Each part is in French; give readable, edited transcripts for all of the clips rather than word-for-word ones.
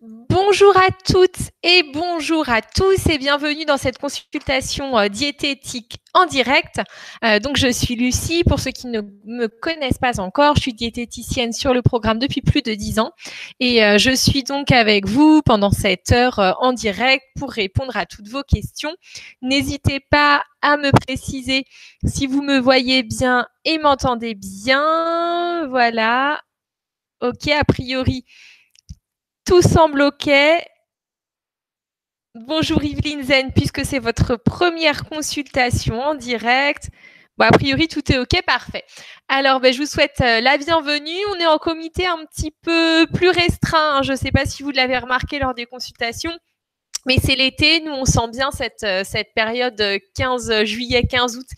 Bonjour à toutes et bonjour à tous et bienvenue dans cette consultation diététique en direct. Donc je suis Lucie, pour ceux qui ne me connaissent pas encore, je suis diététicienne sur le programme depuis plus de 10 ans et je suis donc avec vous pendant cette heure en direct pour répondre à toutes vos questions. N'hésitez pas à me préciser si vous me voyez bien et m'entendez bien. Voilà, ok, a priori tout semble OK. Bonjour Yveline Zen, puisque c'est votre première consultation en direct. Bon, a priori, tout est OK, parfait. Alors, je vous souhaite la bienvenue. On est en comité un petit peu plus restreint, hein. Je ne sais pas si vous l'avez remarqué lors des consultations, mais c'est l'été. Nous, on sent bien cette période 15 juillet, 15 août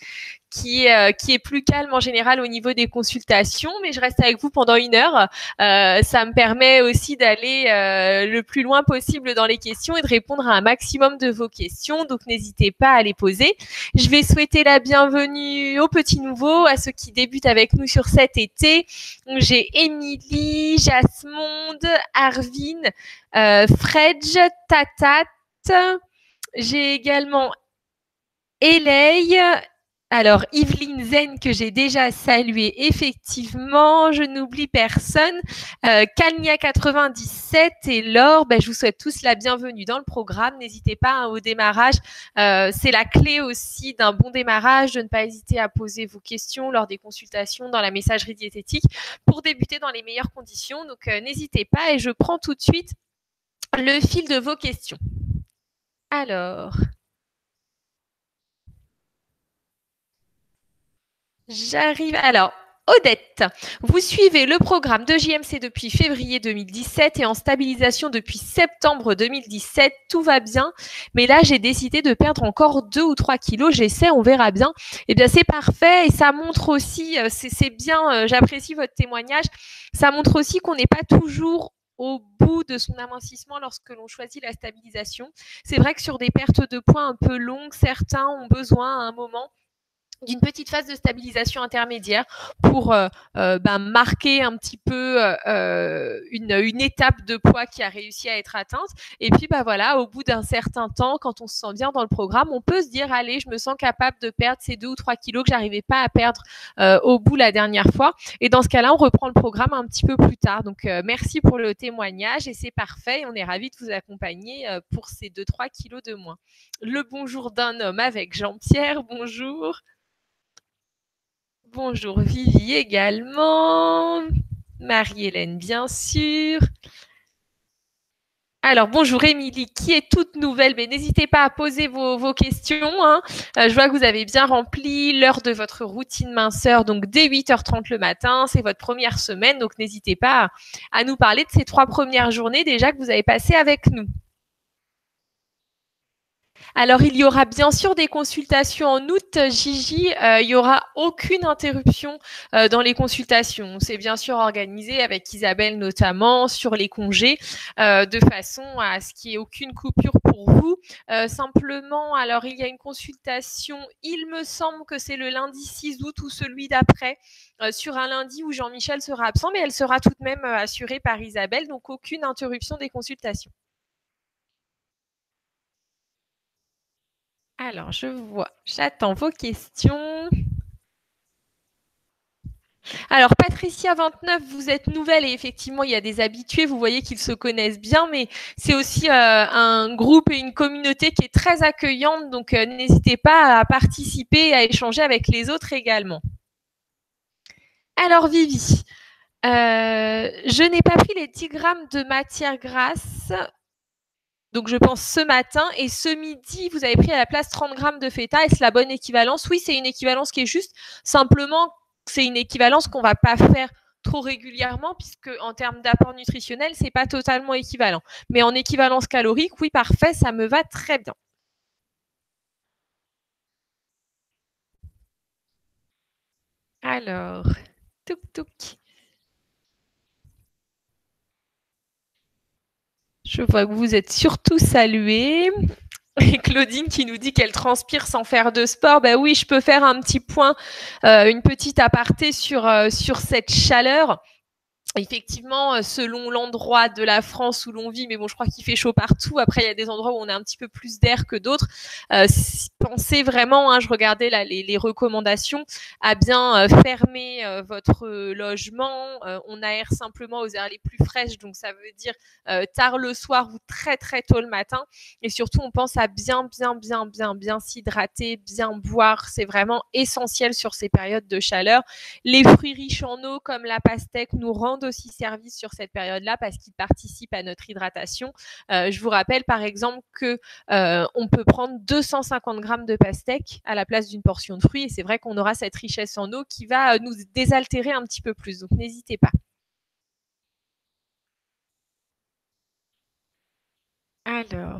qui est plus calme en général au niveau des consultations, mais je reste avec vous pendant une heure. Ça me permet aussi d'aller le plus loin possible dans les questions et de répondre à un maximum de vos questions, donc n'hésitez pas à les poser. Je vais souhaiter la bienvenue aux petits nouveaux, à ceux qui débutent avec nous sur cet été. J'ai Émilie, Jasmonde, Arvin, Fredge, Tatat, j'ai également Eleï. Alors, Yveline Zen, que j'ai déjà saluée, effectivement, je n'oublie personne. Kalnia 97 et Laure, je vous souhaite tous la bienvenue dans le programme. N'hésitez pas au démarrage. C'est la clé aussi d'un bon démarrage, de ne pas hésiter à poser vos questions lors des consultations dans la messagerie diététique pour débuter dans les meilleures conditions. Donc, n'hésitez pas et je prends tout de suite le fil de vos questions. Alors... J'arrive. Alors, Odette, vous suivez le programme de JMC depuis février 2017 et en stabilisation depuis septembre 2017. Tout va bien, mais là, j'ai décidé de perdre encore 2 ou 3 kilos. J'essaie, on verra bien. Eh bien, c'est parfait et ça montre aussi, c'est bien, j'apprécie votre témoignage, ça montre aussi qu'on n'est pas toujours au bout de son amincissement lorsque l'on choisit la stabilisation. C'est vrai que sur des pertes de poids un peu longues, certains ont besoin à un moment d'une petite phase de stabilisation intermédiaire pour marquer un petit peu une étape de poids qui a réussi à être atteinte. Et puis, voilà, au bout d'un certain temps, quand on se sent bien dans le programme, on peut se dire, allez, je me sens capable de perdre ces 2 ou 3 kilos que j'arrivais pas à perdre au bout la dernière fois. Et dans ce cas-là, on reprend le programme un petit peu plus tard. Donc, merci pour le témoignage et c'est parfait. On est ravis de vous accompagner pour ces 2-3 kilos de moins. Le bonjour d'un homme avec Jean-Pierre, bonjour. Bonjour Vivi également, Marie-Hélène bien sûr. Alors bonjour Émilie qui est toute nouvelle, mais n'hésitez pas à poser vos questions, hein. Je vois que vous avez bien rempli l'heure de votre routine minceur, donc dès 8h30 le matin, c'est votre première semaine, donc n'hésitez pas à nous parler de ces 3 premières journées déjà que vous avez passées avec nous. Alors, il y aura bien sûr des consultations en août, Gigi. Il n'y aura aucune interruption dans les consultations. C'est bien sûr organisé avec Isabelle notamment sur les congés de façon à ce qu'il n'y ait aucune coupure pour vous. Simplement, alors il y a une consultation, il me semble que c'est le lundi 6 août ou celui d'après, sur un lundi où Jean-Michel sera absent, mais elle sera tout de même assurée par Isabelle, donc aucune interruption des consultations. Alors, je vois, j'attends vos questions. Alors, Patricia 29, vous êtes nouvelle et effectivement, il y a des habitués. Vous voyez qu'ils se connaissent bien, mais c'est aussi un groupe et une communauté qui est très accueillante. Donc, n'hésitez pas à participer et à échanger avec les autres également. Alors, Vivi, je n'ai pas pris les 10 grammes de matière grasse. Donc, je pense ce matin et ce midi, vous avez pris à la place 30 grammes de feta. Est-ce la bonne équivalence? Oui, c'est une équivalence qui est juste. Simplement, c'est une équivalence qu'on ne va pas faire trop régulièrement puisque en termes d'apport nutritionnel, ce n'est pas totalement équivalent. Mais en équivalence calorique, oui, parfait, ça me va très bien. Alors, touc touc. Je vois que vous êtes surtout salués. Et Claudine qui nous dit qu'elle transpire sans faire de sport. Ben oui, je peux faire un petit point, une petite aparté sur cette chaleur. Effectivement, selon l'endroit de la France où l'on vit, mais bon, je crois qu'il fait chaud partout. Après, il y a des endroits où on a un petit peu plus d'air que d'autres. Pensez vraiment, hein, je regardais là les recommandations, à bien fermer votre logement. On aère simplement aux aires les plus fraîches, donc ça veut dire tard le soir ou très très tôt le matin. Et surtout, on pense à bien s'hydrater, bien boire. C'est vraiment essentiel sur ces périodes de chaleur. Les fruits riches en eau, comme la pastèque, nous rendent aussi service sur cette période-là parce qu'ils participent à notre hydratation. Je vous rappelle par exemple que on peut prendre 250 grammes de pastèque à la place d'une portion de fruits et c'est vrai qu'on aura cette richesse en eau qui va nous désaltérer un petit peu plus. Donc n'hésitez pas. Alors...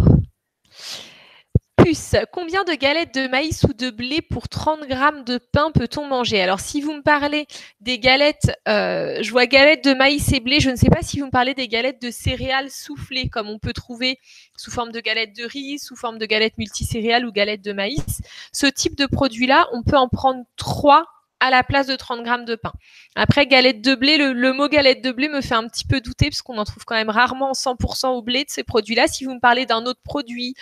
Plus, combien de galettes de maïs ou de blé pour 30 grammes de pain peut-on manger? Alors, si vous me parlez des galettes, je vois galettes de maïs et blé, je ne sais pas si vous me parlez des galettes de céréales soufflées, comme on peut trouver sous forme de galettes de riz, sous forme de galettes multicéréales ou galettes de maïs. Ce type de produit-là, on peut en prendre 3 à la place de 30 grammes de pain. Après, galette de blé, le mot galette de blé me fait un petit peu douter parce qu'on en trouve quand même rarement 100% au blé de ces produits-là. Si vous me parlez d'un autre produit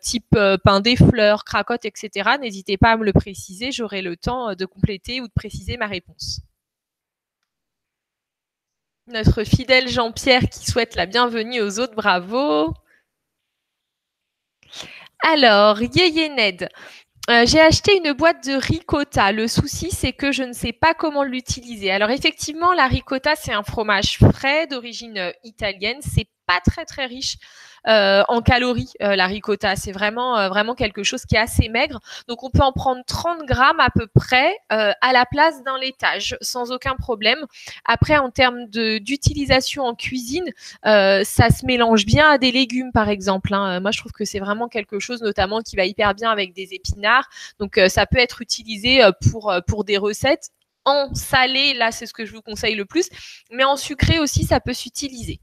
type pain des fleurs, cracotte, etc., n'hésitez pas à me le préciser. J'aurai le temps de compléter ou de préciser ma réponse. Notre fidèle Jean-Pierre qui souhaite la bienvenue aux autres, bravo. Alors, Yéyé Ned. J'ai acheté une boîte de ricotta. Le souci, c'est que je ne sais pas comment l'utiliser. Alors effectivement, la ricotta, c'est un fromage frais d'origine italienne. C'est pas très très riche en calories, la ricotta. C'est vraiment vraiment quelque chose qui est assez maigre. Donc on peut en prendre 30 grammes à peu près à la place d'un laitage, sans aucun problème. Après, en termes d'utilisation en cuisine, ça se mélange bien à des légumes, par exemple, hein. Moi, je trouve que c'est vraiment quelque chose, notamment, qui va hyper bien avec des épinards. Donc ça peut être utilisé pour des recettes. En salé, là, c'est ce que je vous conseille le plus. Mais en sucré aussi, ça peut s'utiliser.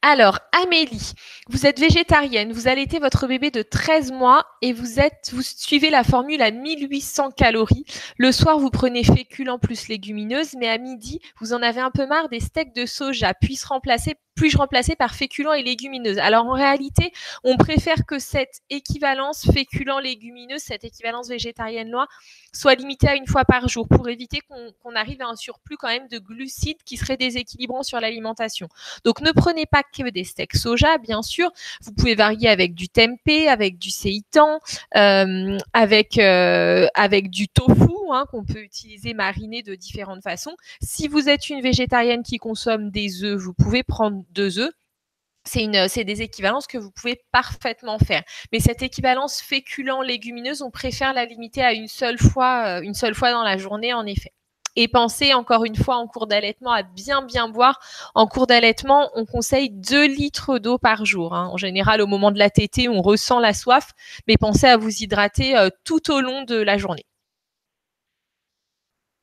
Alors, Amélie, vous êtes végétarienne, vous allaitez votre bébé de 13 mois et vous suivez la formule à 1800 calories. Le soir, vous prenez féculents plus légumineuses, mais à midi, vous en avez un peu marre des steaks de soja, puis remplacés par féculents et légumineuses. Alors, en réalité, on préfère que cette équivalence féculents-légumineuses, cette équivalence végétarienne-là, soit limitée à une fois par jour pour éviter qu'on arrive à un surplus quand même de glucides qui serait déséquilibrant sur l'alimentation. Donc, ne prenez pas que des steaks soja, bien sûr. Vous pouvez varier avec du tempeh, avec du seitan, avec du tofu, hein, qu'on peut utiliser mariné de différentes façons. Si vous êtes une végétarienne qui consomme des œufs, vous pouvez prendre 2 œufs. C'est des équivalences que vous pouvez parfaitement faire. Mais cette équivalence féculent-légumineuse, on préfère la limiter à une seule fois dans la journée, en effet. Et pensez encore une fois en cours d'allaitement à bien boire. En cours d'allaitement, on conseille 2 litres d'eau par jour, hein. En général, au moment de la tétée, on ressent la soif, mais pensez à vous hydrater tout au long de la journée.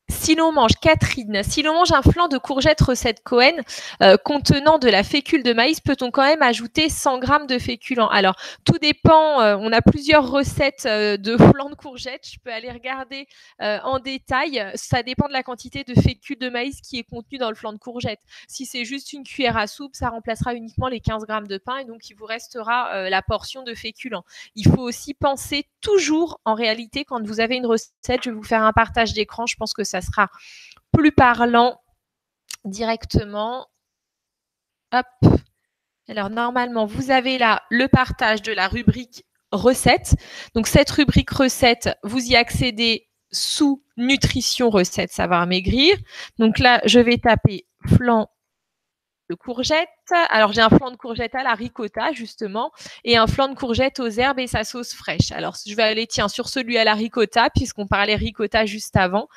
Si l'on mange, Catherine, si l'on mange un flan de courgettes recette Cohen contenant de la fécule de maïs, peut-on quand même ajouter 100 grammes de féculents? Alors, tout dépend. On a plusieurs recettes de flan de courgettes. Je peux aller regarder en détail. Ça dépend de la quantité de fécule de maïs qui est contenue dans le flan de courgettes. Si c'est juste une cuillère à soupe, ça remplacera uniquement les 15 grammes de pain et donc il vous restera la portion de féculents. Il faut aussi penser toujours, en réalité, quand vous avez une recette, je vais vous faire un partage d'écran. Je pense que ça sera plus parlant directement. Hop. Alors, normalement, vous avez là le partage de la rubrique recettes. Donc, cette rubrique recettes, vous y accédez sous nutrition recettes savoir maigrir. Donc là, je vais taper flan de courgettes. Alors, j'ai un flan de courgettes à la ricotta, justement, et un flan de courgettes aux herbes et sa sauce fraîche. Alors, je vais aller, tiens, sur celui à la ricotta, puisqu'on parlait ricotta juste avant.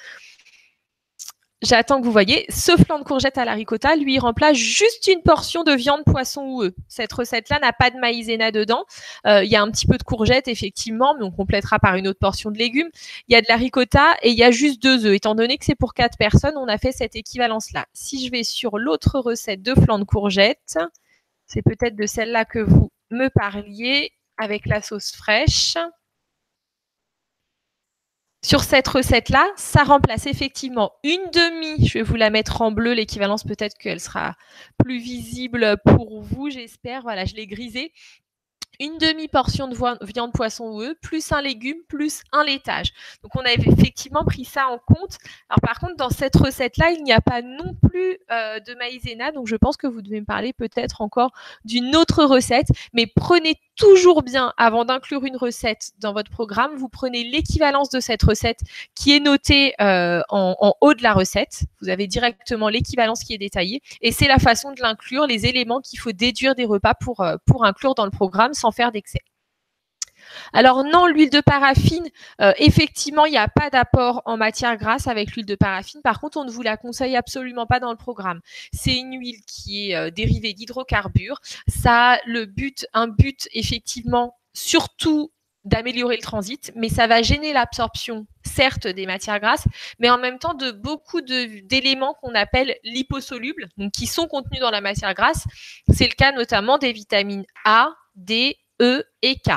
J'attends que vous voyez, ce flan de courgette à la ricotta, lui, il remplace juste une portion de viande, poisson ou œufs. Cette recette-là n'a pas de maïzena dedans. Il y a un petit peu de courgette, effectivement, mais on complétera par une autre portion de légumes. Il y a de la ricotta et il y a juste 2 œufs. Étant donné que c'est pour 4 personnes, on a fait cette équivalence-là. Si je vais sur l'autre recette de flan de courgette, c'est peut-être de celle-là que vous me parliez, avec la sauce fraîche. Sur cette recette-là, ça remplace effectivement une demi. Je vais vous la mettre en bleu, l'équivalence peut-être qu'elle sera plus visible pour vous, j'espère. Voilà, je l'ai grisée. Une demi-portion de viande, poisson ou œufs, plus un légume, plus un laitage. Donc, on avait effectivement pris ça en compte. Alors, par contre, dans cette recette-là, il n'y a pas non plus de maïzena. Donc, je pense que vous devez me parler peut-être encore d'une autre recette. Mais prenez toujours bien, avant d'inclure une recette dans votre programme, vous prenez l'équivalence de cette recette qui est notée en haut de la recette. Vous avez directement l'équivalence qui est détaillée. Et c'est la façon de l'inclure, les éléments qu'il faut déduire des repas pour inclure dans le programme sans faire d'excès. Alors non, l'huile de paraffine, effectivement, il n'y a pas d'apport en matière grasse avec l'huile de paraffine. Par contre, on ne vous la conseille absolument pas dans le programme. C'est une huile qui est dérivée d'hydrocarbures. Ça a un but effectivement surtout d'améliorer le transit, mais ça va gêner l'absorption, certes, des matières grasses, mais en même temps de beaucoup d'éléments qu'on appelle liposolubles, donc qui sont contenus dans la matière grasse. C'est le cas notamment des vitamines A, D, E et K.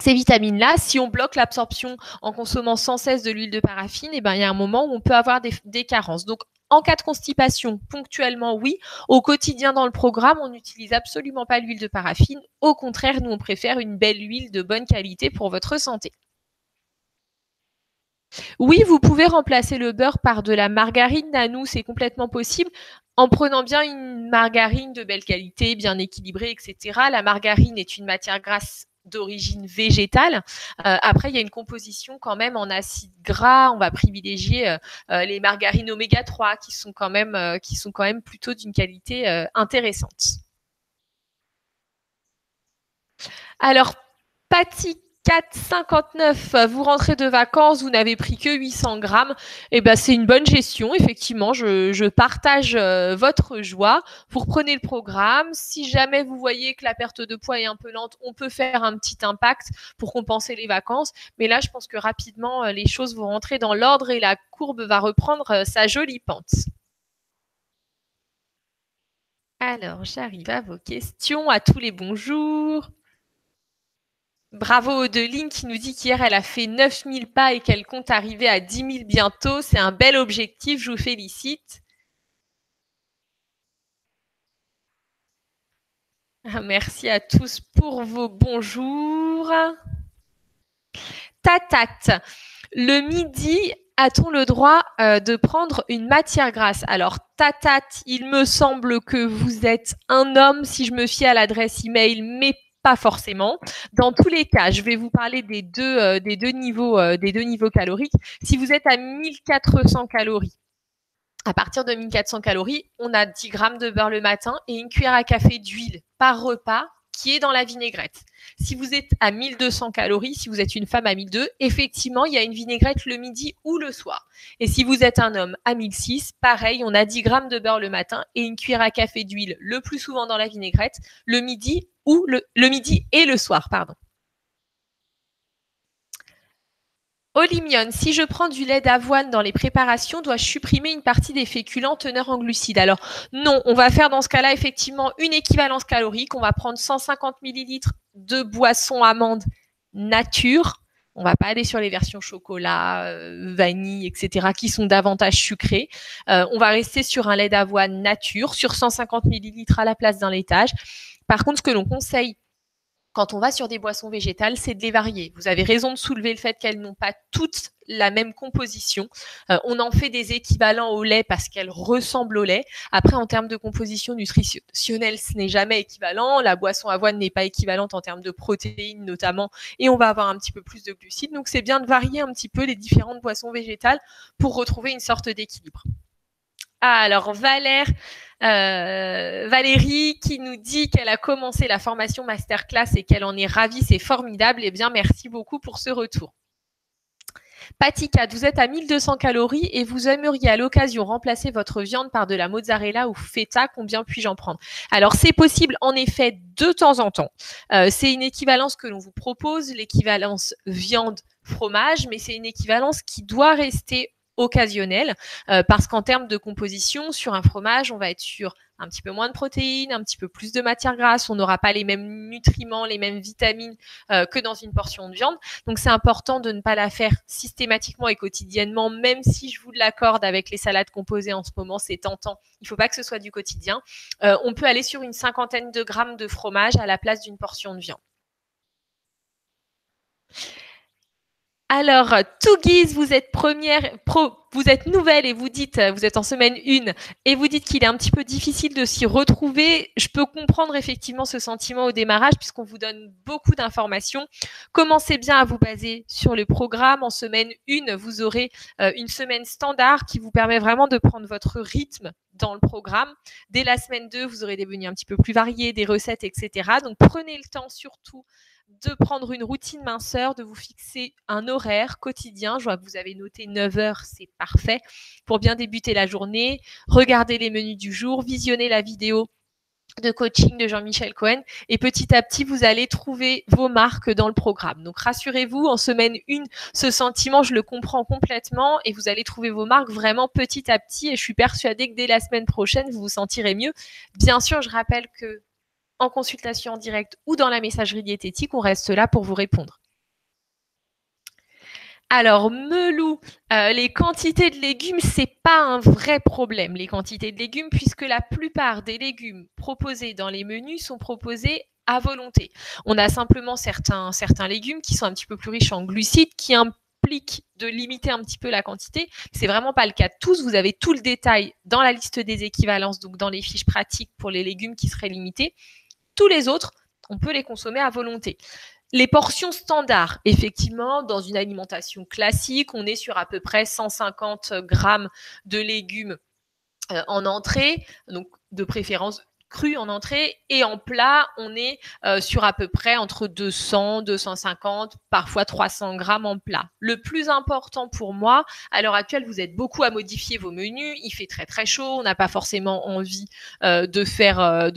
Ces vitamines-là, si on bloque l'absorption en consommant sans cesse de l'huile de paraffine, eh ben, il y a un moment où on peut avoir des carences. Donc, en cas de constipation, ponctuellement, oui. Au quotidien, dans le programme, on n'utilise absolument pas l'huile de paraffine. Au contraire, nous, on préfère une belle huile de bonne qualité pour votre santé. Oui, vous pouvez remplacer le beurre par de la margarine Nanou, c'est complètement possible. En prenant bien une margarine de belle qualité, bien équilibrée, etc. La margarine est une matière grasse d'origine végétale. Après, il y a une composition quand même en acides gras. On va privilégier les margarines oméga 3 qui sont quand même plutôt d'une qualité intéressante. Alors, Patty 4,59, vous rentrez de vacances, vous n'avez pris que 800 grammes, et ben c'est une bonne gestion. Effectivement, je partage votre joie. Vous reprenez le programme. Si jamais vous voyez que la perte de poids est un peu lente, on peut faire un petit impact pour compenser les vacances. Mais là, je pense que rapidement, les choses vont rentrer dans l'ordre et la courbe va reprendre sa jolie pente. Alors, j'arrive à vos questions. À tous les bonjours. Bravo Odeline qui nous dit qu'hier, elle a fait 9000 pas et qu'elle compte arriver à 10 000 bientôt. C'est un bel objectif, je vous félicite. Merci à tous pour vos bonjours. Tatat, le midi, a-t-on le droit de prendre une matière grasse? Alors, Tatat, il me semble que vous êtes un homme, si je me fie à l'adresse email, mais pas forcément. Dans tous les cas, je vais vous parler des deux niveaux caloriques. Si vous êtes à 1400 calories, à partir de 1400 calories, on a 10 grammes de beurre le matin et une cuillère à café d'huile par repas qui est dans la vinaigrette. Si vous êtes à 1200 calories, si vous êtes une femme à 1200, effectivement, il y a une vinaigrette le midi ou le soir. Et si vous êtes un homme à 1600, pareil, on a 10 grammes de beurre le matin et une cuillère à café d'huile le plus souvent dans la vinaigrette, le midi ou le midi et le soir, pardon. Olimion, si je prends du lait d'avoine dans les préparations, dois-je supprimer une partie des féculents teneurs en glucides? Alors non, on va faire dans ce cas-là effectivement une équivalence calorique. On va prendre 150 ml de boisson amande nature. On va pas aller sur les versions chocolat, vanille, etc. qui sont davantage sucrées. On va rester sur un lait d'avoine nature, sur 150 ml à la place d'un laitage. Par contre, ce que l'on conseille quand on va sur des boissons végétales, c'est de les varier. Vous avez raison de soulever le fait qu'elles n'ont pas toutes la même composition. On en fait des équivalents au lait parce qu'elles ressemblent au lait. Après, en termes de composition nutritionnelle, ce n'est jamais équivalent. La boisson avoine n'est pas équivalente en termes de protéines notamment, et on va avoir un petit peu plus de glucides. Donc, c'est bien de varier un petit peu les différentes boissons végétales pour retrouver une sorte d'équilibre. Alors, Valérie qui nous dit qu'elle a commencé la formation masterclass et qu'elle en est ravie, c'est formidable. Eh bien, merci beaucoup pour ce retour. Patika, vous êtes à 1200 calories et vous aimeriez à l'occasion remplacer votre viande par de la mozzarella ou feta. Combien puis-je en prendre? Alors, c'est possible en effet de temps en temps. C'est une équivalence que l'on vous propose, l'équivalence viande-fromage, mais c'est une équivalence qui doit rester occasionnelle, parce qu'en termes de composition, sur un fromage, on va être sur un petit peu moins de protéines, un petit peu plus de matière grasse, on n'aura pas les mêmes nutriments, les mêmes vitamines que dans une portion de viande. Donc, c'est important de ne pas la faire systématiquement et quotidiennement, même si je vous l'accorde avec les salades composées en ce moment, c'est tentant. Il ne faut pas que ce soit du quotidien. On peut aller sur une 50aine de grammes de fromage à la place d'une portion de viande. Alors, Touguise, vous êtes vous êtes nouvelle et vous dites, vous êtes en semaine 1 et vous dites qu'il est un petit peu difficile de s'y retrouver. Je peux comprendre effectivement ce sentiment au démarrage puisqu'on vous donne beaucoup d'informations. Commencez bien à vous baser sur le programme. En semaine 1, vous aurez une semaine standard qui vous permet vraiment de prendre votre rythme dans le programme. Dès la semaine 2, vous aurez des menus un petit peu plus variés, des recettes, etc. Donc, prenez le temps surtout de prendre une routine minceur, de vous fixer un horaire quotidien. Je vois que vous avez noté 9 heures, c'est parfait pour bien débuter la journée. Regardez les menus du jour, visionnez la vidéo de coaching de Jean-Michel Cohen et petit à petit, vous allez trouver vos marques dans le programme. Donc, rassurez-vous, en semaine 1, ce sentiment, je le comprends complètement et vous allez trouver vos marques vraiment petit à petit et je suis persuadée que dès la semaine prochaine, vous vous sentirez mieux. Bien sûr, je rappelle que en consultation en direct ou dans la messagerie diététique, on reste là pour vous répondre. Alors, Melou, les quantités de légumes, ce n'est pas un vrai problème, les quantités de légumes, puisque la plupart des légumes proposés dans les menus sont proposés à volonté. On a simplement certains légumes qui sont un petit peu plus riches en glucides, qui impliquent de limiter un petit peu la quantité. C'est vraiment pas le cas de tous. Vous avez tout le détail dans la liste des équivalences, donc dans les fiches pratiques pour les légumes qui seraient limités. Tous les autres, on peut les consommer à volonté. Les portions standards, effectivement, dans une alimentation classique, on est sur à peu près 150 grammes de légumes en entrée, donc de préférence crus en entrée, et en plat, on est sur à peu près entre 200, 250, parfois 300 grammes en plat. Le plus important pour moi, à l'heure actuelle, vous êtes beaucoup à modifier vos menus, il fait très très chaud, on n'a pas forcément envie de faire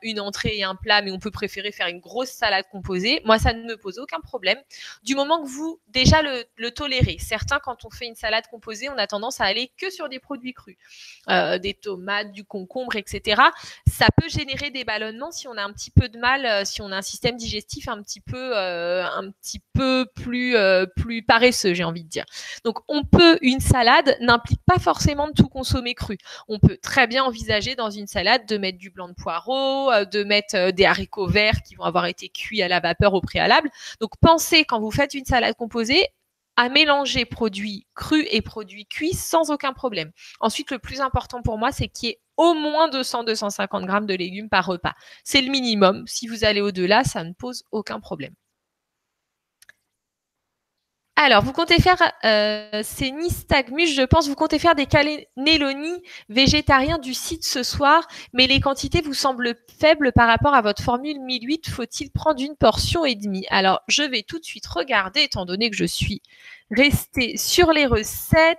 une entrée et un plat, mais on peut préférer faire une grosse salade composée. Moi, ça ne me pose aucun problème, du moment que vous déjà le tolérez. Certains, quand on fait une salade composée, on a tendance à aller que sur des produits crus, des tomates, du concombre, etc. Ça peut générer des ballonnements si on a un petit peu de mal, si on a un système digestif un petit peu plus paresseux, j'ai envie de dire. Donc, une salade n'implique pas forcément de tout consommer cru. On peut très bien envisager dans une salade de mettre du blanc de poireau, de mettre des haricots verts qui vont avoir été cuits à la vapeur au préalable. Donc, pensez quand vous faites une salade composée à mélanger produits crus et produits cuits sans aucun problème. Ensuite, le plus important pour moi, c'est qu'il y ait au moins 200-250 grammes de légumes par repas. C'est le minimum. Si vous allez au-delà, ça ne pose aucun problème. Alors, vous comptez faire, c'est Nystagmus, je pense, vous comptez faire des cannelloni végétariens du site ce soir, mais les quantités vous semblent faibles par rapport à votre formule 1008. Faut-il prendre une portion et demie? Alors, je vais tout de suite regarder, étant donné que je suis restée sur les recettes.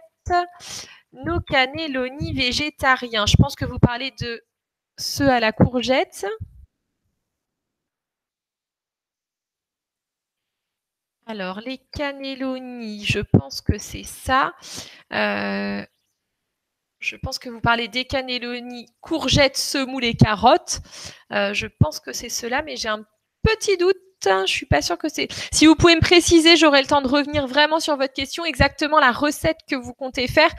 Nos cannelloni végétariens. Je pense que vous parlez de ceux à la courgette. Alors, les cannelloni, je pense que c'est ça. Je pense que vous parlez des cannelloni, courgettes, semoule et carottes. Je pense que c'est cela, mais j'ai un petit doute. Je suis pas sûre que c'est… Si vous pouvez me préciser, j'aurai le temps de revenir vraiment sur votre question, exactement la recette que vous comptez faire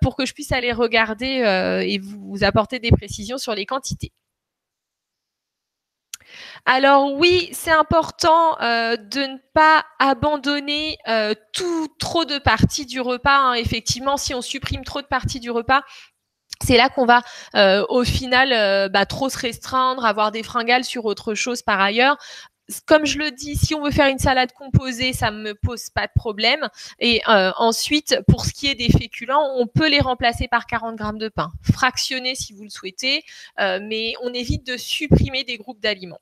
pour que je puisse aller regarder et vous apporter des précisions sur les quantités. Alors oui, c'est important de ne pas abandonner trop de parties du repas. Hein. Effectivement, si on supprime trop de parties du repas, c'est là qu'on va au final trop se restreindre, avoir des fringales sur autre chose par ailleurs. Comme je le dis, si on veut faire une salade composée, ça ne me pose pas de problème. Et ensuite, pour ce qui est des féculents, on peut les remplacer par 40 grammes de pain, fractionnés si vous le souhaitez, mais on évite de supprimer des groupes d'aliments.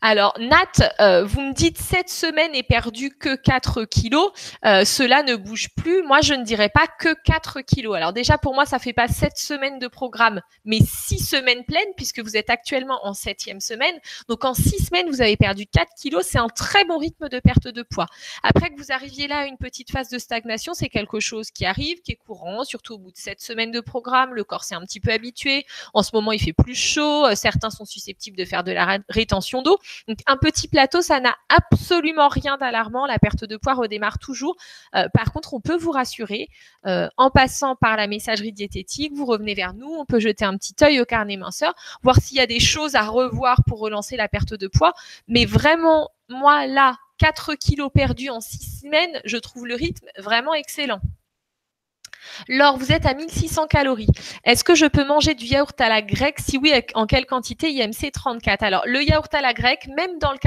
Alors, Nat, vous me dites 7 semaines et perdu que 4 kilos. Cela ne bouge plus. Moi, je ne dirais pas que 4 kilos. Alors déjà, pour moi, ça ne fait pas 7 semaines de programme, mais 6 semaines pleines puisque vous êtes actuellement en 7e semaine. Donc, en 6 semaines, vous avez perdu 4 kilos. C'est un très bon rythme de perte de poids. Après que vous arriviez là à une petite phase de stagnation, c'est quelque chose qui arrive, qui est courant, surtout au bout de 7 semaines de programme. Le corps s'est un petit peu habitué. En ce moment, il fait plus chaud. Certains sont susceptibles de faire de la rétention d'eau. Donc, un petit plateau, ça n'a absolument rien d'alarmant. La perte de poids redémarre toujours. Par contre, on peut vous rassurer en passant par la messagerie diététique. Vous revenez vers nous. On peut jeter un petit œil au carnet minceur, voir s'il y a des choses à revoir pour relancer la perte de poids. Mais vraiment, moi, là, 4 kilos perdus en 6 semaines, je trouve le rythme vraiment excellent. Laure, vous êtes à 1600 calories. Est-ce que je peux manger du yaourt à la grecque? Si oui, en quelle quantité? IMC 34. Alors, le yaourt à la grecque, même dans le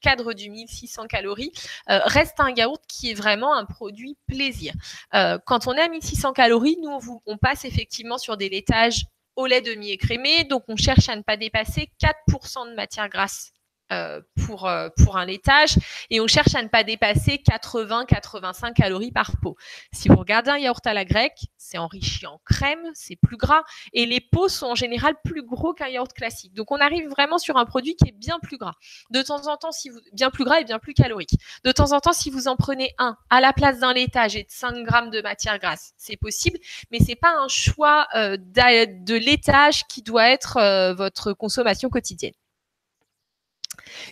cadre du 1600 calories, reste un yaourt qui est vraiment un produit plaisir. Quand on est à 1600 calories, nous, on passe effectivement sur des laitages au lait demi-écrémé. Donc, on cherche à ne pas dépasser 4% de matière grasse. Pour un laitage et on cherche à ne pas dépasser 80-85 calories par pot. Si vous regardez un yaourt à la grecque, c'est enrichi en crème, c'est plus gras et les pots sont en général plus gros qu'un yaourt classique. Donc, on arrive vraiment sur un produit qui est bien plus gras. De temps en temps, bien plus gras et bien plus calorique. De temps en temps, si vous en prenez un à la place d'un laitage et de 5 grammes de matière grasse, c'est possible, mais c'est pas un choix de laitage qui doit être votre consommation quotidienne.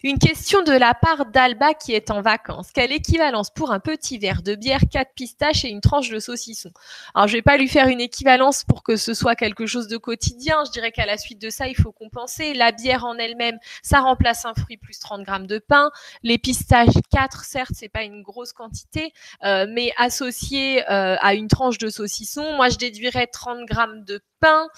Une question de la part d'Alba qui est en vacances. Quelle équivalence pour un petit verre de bière, 4 pistaches et une tranche de saucisson? Alors, je ne vais pas lui faire une équivalence pour que ce soit quelque chose de quotidien. Je dirais qu'à la suite de ça, il faut compenser. La bière en elle-même, ça remplace un fruit plus 30 grammes de pain. Les pistaches, 4, certes, ce n'est pas une grosse quantité, mais associé à une tranche de saucisson, moi, je déduirais 30 grammes de pain.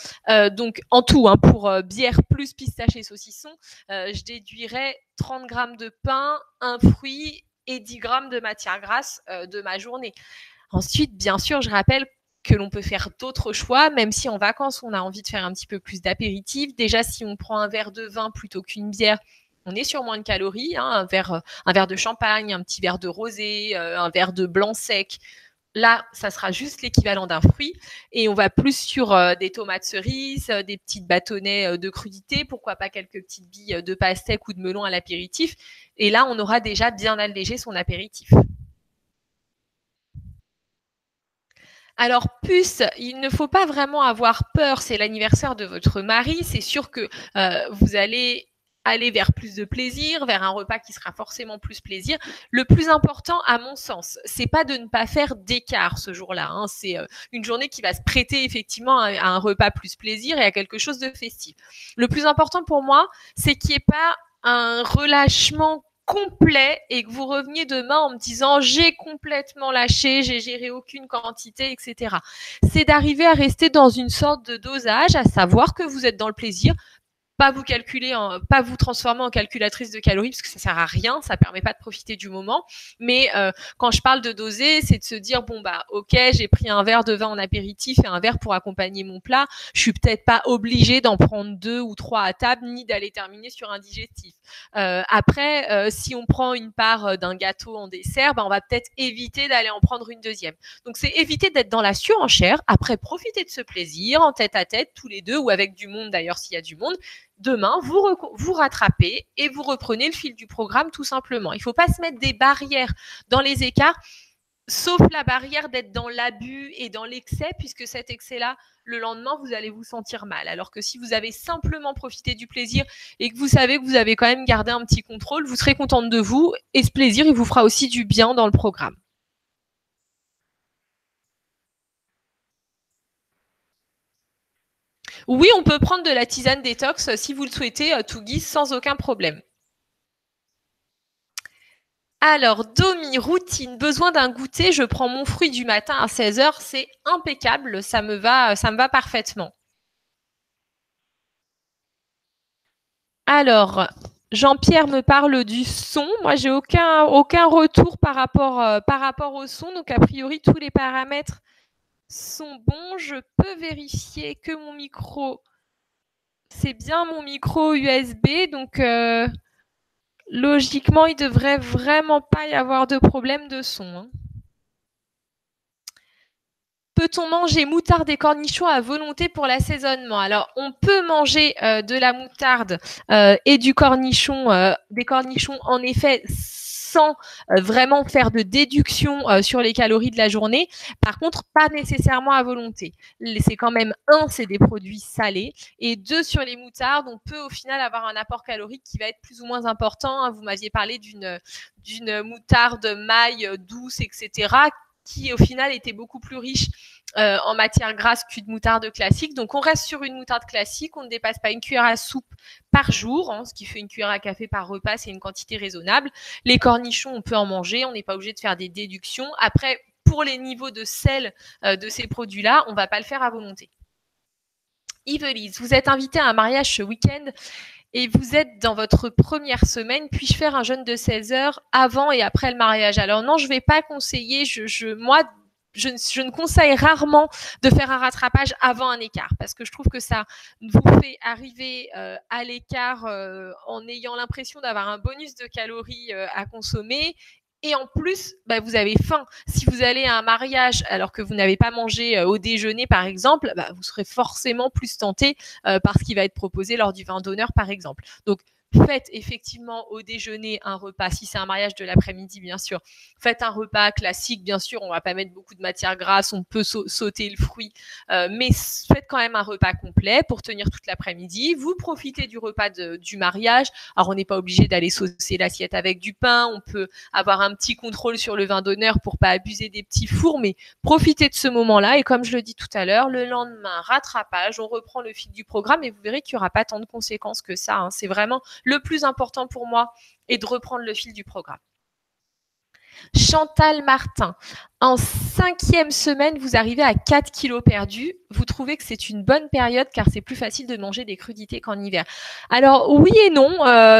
Donc, en tout, hein, pour bière plus pistache et saucisson, je déduirais 30 grammes de pain, un fruit et 10 grammes de matière grasse de ma journée. Ensuite, bien sûr, je rappelle que l'on peut faire d'autres choix, même si en vacances, on a envie de faire un petit peu plus d'apéritif. Déjà, si on prend un verre de vin plutôt qu'une bière, on est sur moins de calories, hein, un verre de champagne, un petit verre de rosé, un verre de blanc sec. Là, ça sera juste l'équivalent d'un fruit et on va plus sur des tomates cerises, des petites bâtonnets de crudité, pourquoi pas quelques petites billes de pastèque ou de melon à l'apéritif. Et là, on aura déjà bien allégé son apéritif. Alors, Puce, il ne faut pas vraiment avoir peur. C'est l'anniversaire de votre mari. C'est sûr que vous allez aller vers plus de plaisir, vers un repas qui sera forcément plus plaisir. Le plus important, à mon sens, c'est pas de ne pas faire d'écart ce jour-là, hein. C'est une journée qui va se prêter effectivement à un repas plus plaisir et à quelque chose de festif. Le plus important pour moi, c'est qu'il n'y ait pas un relâchement complet et que vous reveniez demain en me disant « j'ai complètement lâché, j'ai géré aucune quantité, etc. » C'est d'arriver à rester dans une sorte de dosage, à savoir que vous êtes dans le plaisir, pas vous transformer en calculatrice de calories parce que ça sert à rien, ça permet pas de profiter du moment. Mais quand je parle de doser, c'est de se dire bon bah ok, j'ai pris un verre de vin en apéritif et un verre pour accompagner mon plat. Je suis peut-être pas obligée d'en prendre 2 ou 3 à table ni d'aller terminer sur un digestif. Après, si on prend une part d'un gâteau en dessert, bah, on va peut-être éviter d'aller en prendre une deuxième. Donc c'est éviter d'être dans la surenchère. Après, profiter de ce plaisir en tête à tête tous les deux ou avec du monde d'ailleurs s'il y a du monde. Demain, vous rattrapez et vous reprenez le fil du programme tout simplement. Il ne faut pas se mettre des barrières dans les écarts, sauf la barrière d'être dans l'abus et dans l'excès, puisque cet excès-là, le lendemain, vous allez vous sentir mal. Alors que si vous avez simplement profité du plaisir et que vous savez que vous avez quand même gardé un petit contrôle, vous serez contente de vous et ce plaisir, il vous fera aussi du bien dans le programme. Oui, on peut prendre de la tisane détox si vous le souhaitez, tout guise, sans aucun problème. Alors, Domi, routine, besoin d'un goûter, je prends mon fruit du matin à 16h, c'est impeccable, ça me va parfaitement. Alors, Jean-Pierre me parle du son. Moi, j'ai aucun retour par rapport au son, donc a priori, tous les paramètres sont bons. Je peux vérifier que mon micro, c'est bien mon micro USB. Donc, Logiquement, il ne devrait vraiment pas y avoir de problème de son. Hein. Peut-on manger moutarde et cornichons à volonté pour l'assaisonnement? Alors, on peut manger de la moutarde et du cornichon, des cornichons en effet, sans vraiment faire de déduction sur les calories de la journée. Par contre, pas nécessairement à volonté. C'est quand même, un, c'est des produits salés. Et deux, sur les moutardes, on peut au final avoir un apport calorique qui va être plus ou moins important. Hein. Vous m'aviez parlé d'une moutarde maille douce, etc., qui, au final, était beaucoup plus riche en matière grasse qu'une moutarde classique. Donc, on reste sur une moutarde classique. On ne dépasse pas une cuillère à soupe par jour, hein, ce qui fait une cuillère à café par repas. C'est une quantité raisonnable. Les cornichons, on peut en manger. On n'est pas obligé de faire des déductions. Après, pour les niveaux de sel de ces produits-là, on ne va pas le faire à volonté. Yvelise, vous êtes invitée à un mariage ce week-end et vous êtes dans votre première semaine. Puis-je faire un jeûne de 16 heures avant et après le mariage? Alors non, je ne vais pas conseiller. Moi, je ne conseille rarement de faire un rattrapage avant un écart parce que je trouve que ça vous fait arriver à l'écart en ayant l'impression d'avoir un bonus de calories à consommer. Et en plus, bah, vous avez faim. Si vous allez à un mariage alors que vous n'avez pas mangé au déjeuner, par exemple, bah, vous serez forcément plus tenté par ce qui va être proposé lors du vin d'honneur, par exemple. Donc, faites effectivement au déjeuner un repas, si c'est un mariage de l'après-midi, bien sûr. Faites un repas classique, bien sûr, on ne va pas mettre beaucoup de matière grasse, on peut sauter le fruit, mais faites quand même un repas complet pour tenir toute l'après-midi. Vous profitez du repas du mariage. Alors, on n'est pas obligé d'aller saucer l'assiette avec du pain, on peut avoir un petit contrôle sur le vin d'honneur pour ne pas abuser des petits fours, mais profitez de ce moment-là. Et comme je le dis tout à l'heure, le lendemain, rattrapage, on reprend le fil du programme et vous verrez qu'il n'y aura pas tant de conséquences que ça. Hein. C'est vraiment... Le plus important pour moi est de reprendre le fil du programme. Chantal Martin, en 5e semaine, vous arrivez à 4 kilos perdus. Vous trouvez que c'est une bonne période car c'est plus facile de manger des crudités qu'en hiver. Alors oui et non,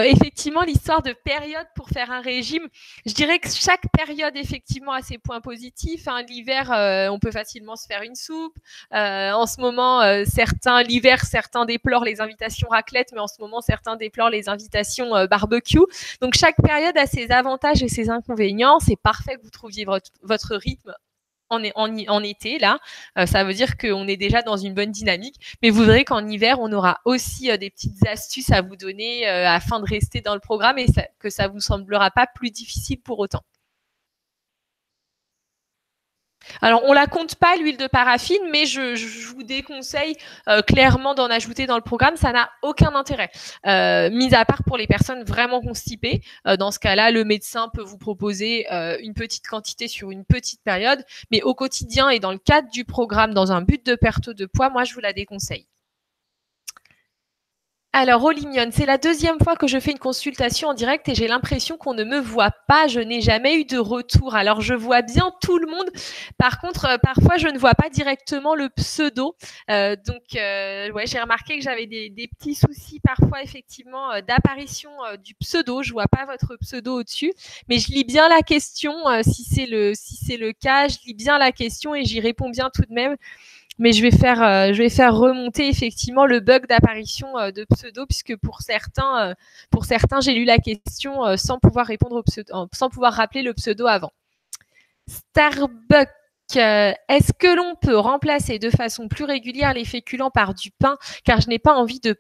effectivement, l'histoire de période pour faire un régime, je dirais que chaque période effectivement a ses points positifs. Hein. L'hiver, on peut facilement se faire une soupe. En ce moment, l'hiver, certains déplorent les invitations raclette, mais en ce moment, certains déplorent les invitations barbecue. Donc chaque période a ses avantages et ses inconvénients. C'est parfait que vous trouviez votre rythme en été, là. Ça veut dire qu'on est déjà dans une bonne dynamique. Mais vous verrez qu'en hiver, on aura aussi des petites astuces à vous donner afin de rester dans le programme et que ça ne vous semblera pas plus difficile pour autant. Alors, on ne la compte pas, l'huile de paraffine, mais je vous déconseille clairement d'en ajouter dans le programme. Ça n'a aucun intérêt, mis à part pour les personnes vraiment constipées. Dans ce cas-là, le médecin peut vous proposer une petite quantité sur une petite période, mais au quotidien et dans le cadre du programme, dans un but de perte de poids, moi, je vous la déconseille. Alors, Olimion, c'est la 2e fois que je fais une consultation en direct et j'ai l'impression qu'on ne me voit pas. Je n'ai jamais eu de retour. Alors, je vois bien tout le monde. Par contre, parfois, je ne vois pas directement le pseudo. Donc, j'ai remarqué que j'avais des petits soucis parfois, effectivement, d'apparition du pseudo. Je ne vois pas votre pseudo au-dessus. Mais je lis bien la question. Si c'est le cas, je lis bien la question et j'y réponds bien tout de même. Mais je vais faire remonter effectivement le bug d'apparition de pseudo, puisque pour certains j'ai lu la question sans pouvoir répondre au pseudo, sans pouvoir rappeler le pseudo avant. Starbucks, est-ce que l'on peut remplacer de façon plus régulière les féculents par du pain, car je n'ai pas envie de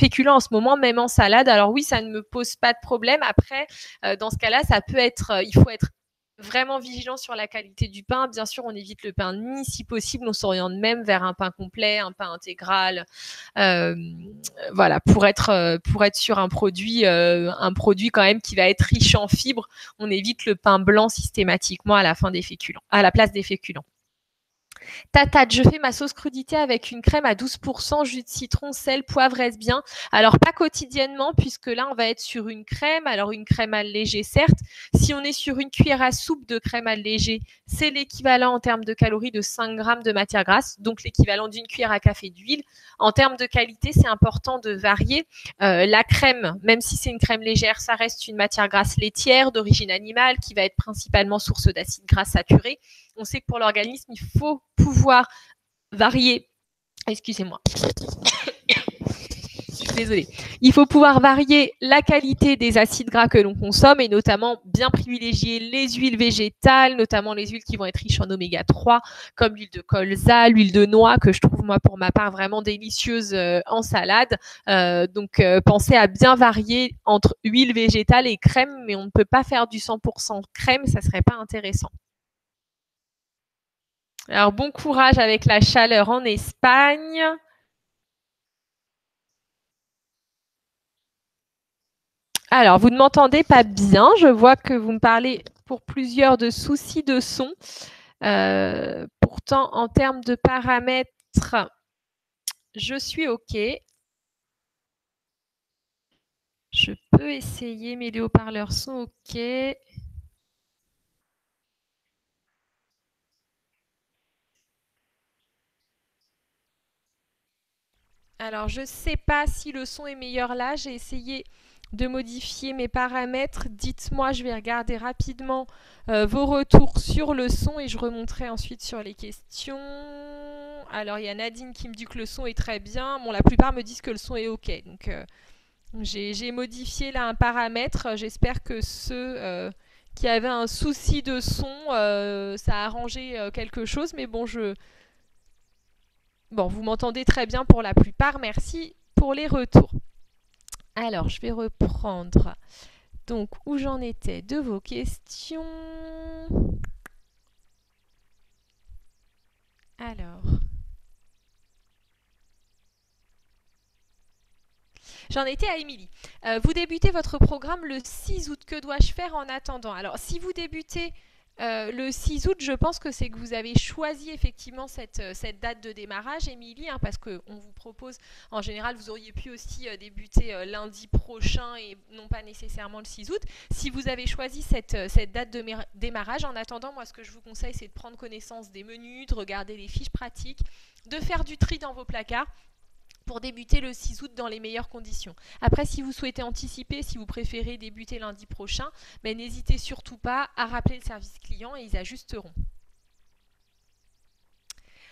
féculents en ce moment, même en salade? Alors oui, ça ne me pose pas de problème. Après, dans ce cas-là, ça peut être, il faut être vraiment vigilant sur la qualité du pain. Bien sûr, on évite le pain de mie. Si possible, on s'oriente même vers un pain complet, un pain intégral. Voilà, pour être sur un produit quand même qui va être riche en fibres. On évite le pain blanc systématiquement à la place des féculents. Tatate, je fais ma sauce crudité avec une crème à 12%, jus de citron, sel, poivre, est-ce bien? Alors, pas quotidiennement, puisque là, on va être sur une crème. Alors, une crème allégée, certes. Si on est sur une cuillère à soupe de crème allégée, c'est l'équivalent en termes de calories de 5 grammes de matière grasse, donc l'équivalent d'une cuillère à café d'huile. En termes de qualité, c'est important de varier. La crème, même si c'est une crème légère, ça reste une matière grasse laitière d'origine animale qui va être principalement source d'acides gras saturés. On sait que pour l'organisme, il faut pouvoir varier. Excusez-moi. désolée. Il faut pouvoir varier la qualité des acides gras que l'on consomme et notamment bien privilégier les huiles végétales, notamment les huiles qui vont être riches en oméga 3, comme l'huile de colza, l'huile de noix, que je trouve moi pour ma part vraiment délicieuse en salade. Donc pensez à bien varier entre huile végétale et crème, mais on ne peut pas faire du 100% crème, ça ne serait pas intéressant. Alors, bon courage avec la chaleur en Espagne. Alors, vous ne m'entendez pas bien. Je vois que vous me parlez pour plusieurs de soucis de son. Pourtant, en termes de paramètres, je suis OK. Je peux essayer, mais les haut-parleurs sont OK. Alors, je ne sais pas si le son est meilleur là. J'ai essayé de modifier mes paramètres. Dites-moi, je vais regarder rapidement vos retours sur le son et je remonterai ensuite sur les questions. Alors, il y a Nadine qui me dit que le son est très bien. Bon, la plupart me disent que le son est OK. Donc, j'ai modifié là un paramètre. J'espère que ceux qui avaient un souci de son, ça a arrangé quelque chose. Mais bon, Bon, vous m'entendez très bien pour la plupart. Merci pour les retours. Alors, je vais reprendre donc où j'en étais de vos questions. Alors, j'en étais à Émilie. Vous débutez votre programme le 6 août. Que dois-je faire en attendant? Alors, si vous débutez... le 6 août, je pense que c'est que vous avez choisi effectivement cette date de démarrage, Émilie, hein, parce qu'on vous propose, en général, vous auriez pu aussi débuter lundi prochain et non pas nécessairement le 6 août. Si vous avez choisi cette date de démarrage, en attendant, moi, ce que je vous conseille, c'est de prendre connaissance des menus, de regarder les fiches pratiques, de faire du tri dans vos placards pour débuter le 6 août dans les meilleures conditions. Après, si vous souhaitez anticiper, si vous préférez débuter lundi prochain, mais n'hésitez surtout pas à rappeler le service client et ils ajusteront.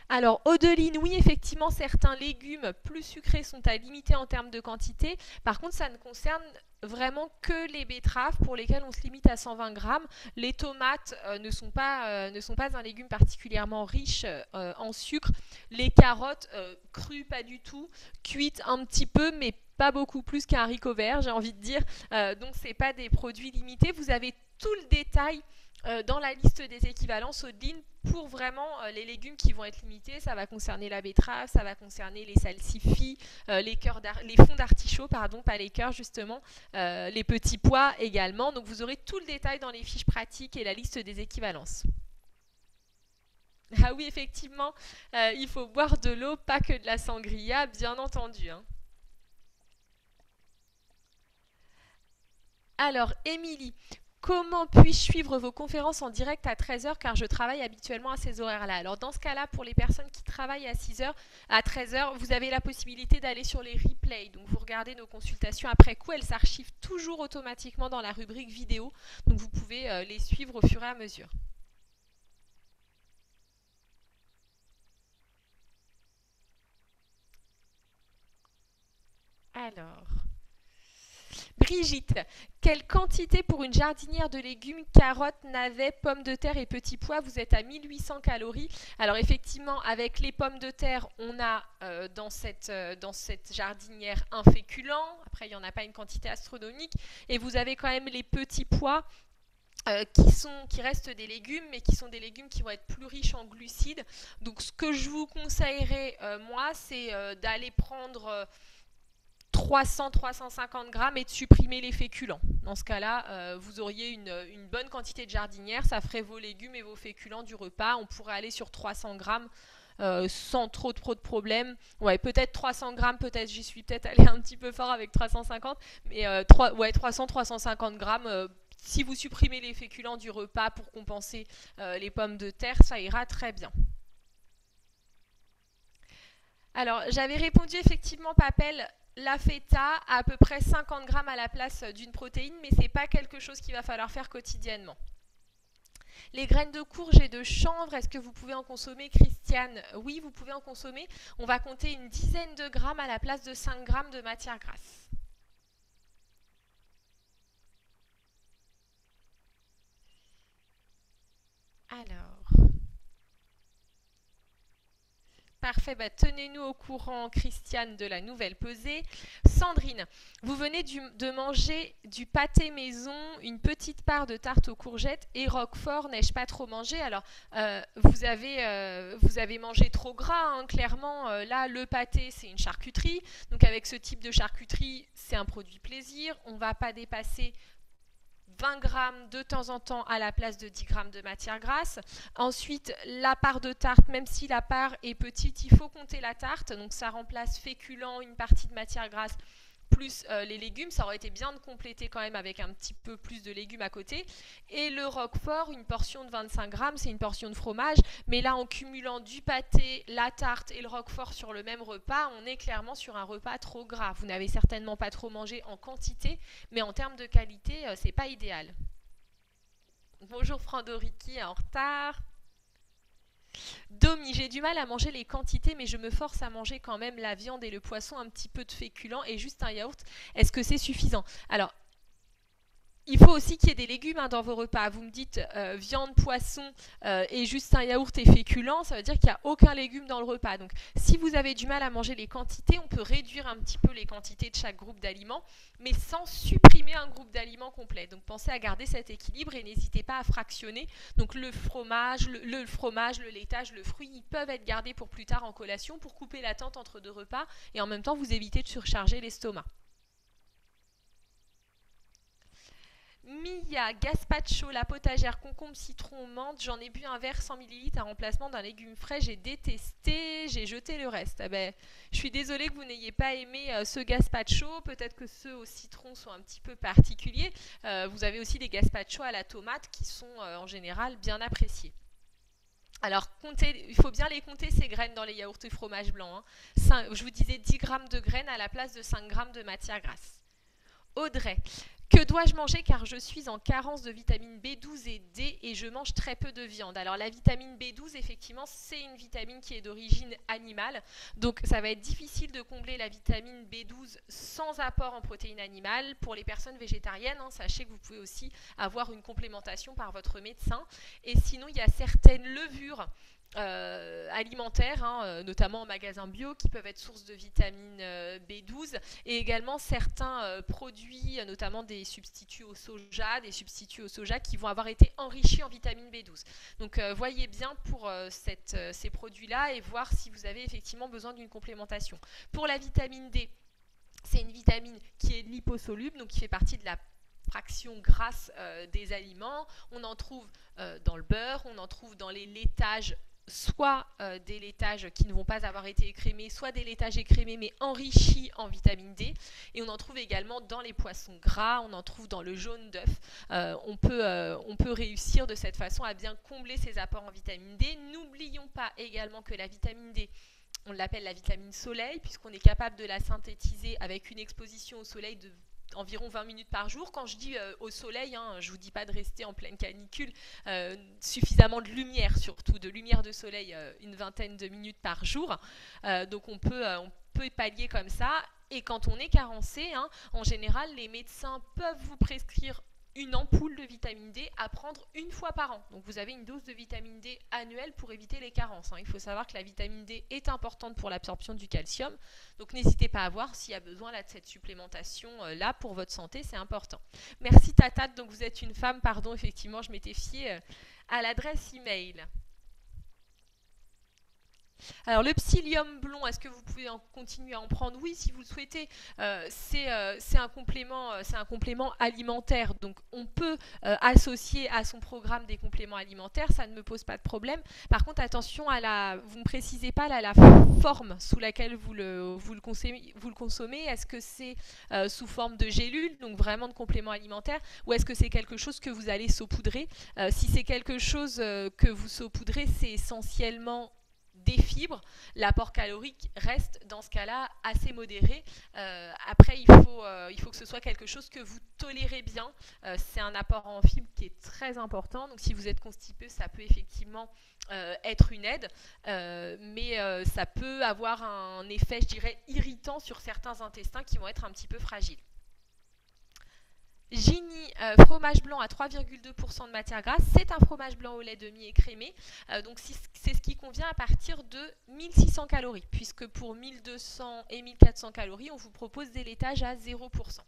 Alors, Odeline, oui, effectivement, certains légumes plus sucrés sont à limiter en termes de quantité. Par contre, ça ne concerne vraiment que les betteraves pour lesquelles on se limite à 120 grammes. Les tomates ne sont pas un légume particulièrement riche en sucre. Les carottes crues, pas du tout. Cuites un petit peu, mais pas beaucoup plus qu'un haricot vert, j'ai envie de dire. Donc, ce n'est pas des produits limités. Vous avez tout le détail dans la liste des équivalences Odeline pour vraiment les légumes qui vont être limités. Ça va concerner la betterave, ça va concerner les salsifis, les fonds d'artichaut, pardon, pas les cœurs justement, les petits pois également. Donc vous aurez tout le détail dans les fiches pratiques et la liste des équivalences. Ah oui, effectivement, il faut boire de l'eau, pas que de la sangria, bien entendu, hein. Alors, Émilie, comment puis-je suivre vos conférences en direct à 13h car je travaille habituellement à ces horaires-là? Alors dans ce cas-là, pour les personnes qui travaillent à 6h, à 13h, vous avez la possibilité d'aller sur les replays. Donc vous regardez nos consultations après coup, elles s'archivent toujours automatiquement dans la rubrique vidéo. Donc vous pouvez les suivre au fur et à mesure. Alors... Brigitte, quelle quantité pour une jardinière de légumes, carottes, navets, pommes de terre et petits pois? Vous êtes à 1800 calories. Alors effectivement, avec les pommes de terre, on a dans cette jardinière un féculent. Après, il n'y en a pas une quantité astronomique. Et vous avez quand même les petits pois. Qui restent des légumes, mais qui sont des légumes qui vont être plus riches en glucides. Donc ce que je vous conseillerais, moi, c'est d'aller prendre... 300-350 grammes et de supprimer les féculents. Dans ce cas-là, vous auriez une bonne quantité de jardinière, ça ferait vos légumes et vos féculents du repas. On pourrait aller sur 300 grammes sans trop de problèmes. Ouais, peut-être 300 grammes, peut-être j'y suis peut-être allée un petit peu fort avec 350, mais 300-350 grammes, si vous supprimez les féculents du repas pour compenser les pommes de terre, ça ira très bien. Alors, j'avais répondu effectivement, Papel, la feta a à peu près 50 grammes à la place d'une protéine, mais ce n'est pas quelque chose qu'il va falloir faire quotidiennement. Les graines de courge et de chanvre, est-ce que vous pouvez en consommer, Christiane? Oui, vous pouvez en consommer. On va compter une dizaine de grammes à la place de 5 grammes de matière grasse. Alors, parfait, bah, tenez-nous au courant, Christiane, de la nouvelle pesée. Sandrine, vous venez de manger du pâté maison, une petite part de tarte aux courgettes et roquefort, n'ai-je pas trop mangé? Alors, vous avez mangé trop gras, hein, clairement. Là, le pâté, c'est une charcuterie. Donc, avec ce type de charcuterie, c'est un produit plaisir. On ne va pas dépasser 20 grammes de temps en temps à la place de 10 grammes de matière grasse. Ensuite, la part de tarte, même si la part est petite, il faut compter la tarte. Donc ça remplace féculents, une partie de matière grasse, plus les légumes. Ça aurait été bien de compléter quand même avec un petit peu plus de légumes à côté. Et le roquefort, une portion de 25 grammes, c'est une portion de fromage. Mais là, en cumulant du pâté, la tarte et le roquefort sur le même repas, on est clairement sur un repas trop gras. Vous n'avez certainement pas trop mangé en quantité, mais en termes de qualité, c'est pas idéal. Bonjour Frandoriki, en retard. Domi, j'ai du mal à manger les quantités, mais je me force à manger quand même la viande et le poisson, un petit peu de féculents et juste un yaourt. Est-ce que c'est suffisant? Alors, il faut aussi qu'il y ait des légumes, hein, dans vos repas. Vous me dites viande, poisson et juste un yaourt et féculents, ça veut dire qu'il n'y a aucun légume dans le repas. Donc, si vous avez du mal à manger les quantités, on peut réduire un petit peu les quantités de chaque groupe d'aliments, mais sans supprimer un groupe d'aliments complet. Donc, pensez à garder cet équilibre et n'hésitez pas à fractionner. Donc, le fromage, le laitage, le fruit, ils peuvent être gardés pour plus tard en collation pour couper l'attente entre deux repas et en même temps, vous évitez de surcharger l'estomac. Mia, gazpacho, la potagère, concombre, citron, menthe. J'en ai bu un verre 100 ml à remplacement d'un légume frais. J'ai détesté, j'ai jeté le reste. Ah ben, je suis désolée que vous n'ayez pas aimé ce gazpacho. Peut-être que ceux au citron sont un petit peu particuliers. Vous avez aussi des gazpachos à la tomate qui sont en général bien appréciés. Alors, il faut bien les compter, ces graines, dans les yaourts et fromages blancs, hein. Je vous disais 10 grammes de graines à la place de 5 grammes de matière grasse. Audrey, que dois-je manger car je suis en carence de vitamine B12 et D et je mange très peu de viande? Alors la vitamine B12, effectivement, c'est une vitamine qui est d'origine animale. Donc ça va être difficile de combler la vitamine B12 sans apport en protéines animales. Pour les personnes végétariennes, hein, sachez que vous pouvez aussi avoir une complémentation par votre médecin. Et sinon, il y a certaines levures alimentaires, hein, notamment en magasin bio, qui peuvent être source de vitamine B12, et également certains produits, notamment des substituts au soja qui vont avoir été enrichis en vitamine B12. Donc voyez bien pour ces produits-là et voir si vous avez effectivement besoin d'une complémentation. Pour la vitamine D, c'est une vitamine qui est liposoluble, donc qui fait partie de la fraction grasse des aliments. On en trouve dans le beurre, on en trouve dans les laitages, soit des laitages qui ne vont pas avoir été écrémés, soit des laitages écrémés mais enrichis en vitamine D. Et on en trouve également dans les poissons gras, on en trouve dans le jaune d'œuf. On peut réussir de cette façon à bien combler ces apports en vitamine D. N'oublions pas également que la vitamine D, on l'appelle la vitamine soleil, puisqu'on est capable de la synthétiser avec une exposition au soleil de environ 20 minutes par jour. Quand je dis au soleil, hein, je ne vous dis pas de rester en pleine canicule, suffisamment de lumière, surtout de lumière de soleil, une vingtaine de minutes par jour. Donc on peut pallier comme ça. Et quand on est carencé, hein, en général, les médecins peuvent vous prescrire une ampoule de vitamine D à prendre une fois par an. Donc vous avez une dose de vitamine D annuelle pour éviter les carences, hein. Il faut savoir que la vitamine D est importante pour l'absorption du calcium. Donc n'hésitez pas à voir s'il y a besoin là, de cette supplémentation là pour votre santé, c'est important. Merci Tatat, donc vous êtes une femme, pardon, effectivement je m'étais fiée à l'adresse email. Alors le psyllium blond, est-ce que vous pouvez continuer à en prendre? Oui, si vous le souhaitez, c'est un complément alimentaire, donc on peut associer à son programme des compléments alimentaires, ça ne me pose pas de problème. Par contre, attention, vous ne précisez pas la forme sous laquelle vous le consommez. Est-ce que c'est sous forme de gélule, donc vraiment de complément alimentaire, ou est-ce que c'est quelque chose que vous allez saupoudrer? Si c'est quelque chose que vous saupoudrez, c'est essentiellement des fibres, l'apport calorique reste dans ce cas-là assez modéré. Après, il faut que ce soit quelque chose que vous tolérez bien. C'est un apport en fibres qui est très important. Donc, si vous êtes constipé, ça peut effectivement être une aide, mais ça peut avoir un effet, je dirais, irritant sur certains intestins qui vont être un petit peu fragiles. Gini, fromage blanc à 3,2% de matière grasse, c'est un fromage blanc au lait demi-écrémé, donc c'est ce qui convient à partir de 1600 calories, puisque pour 1200 et 1400 calories, on vous propose des laitages à 0%.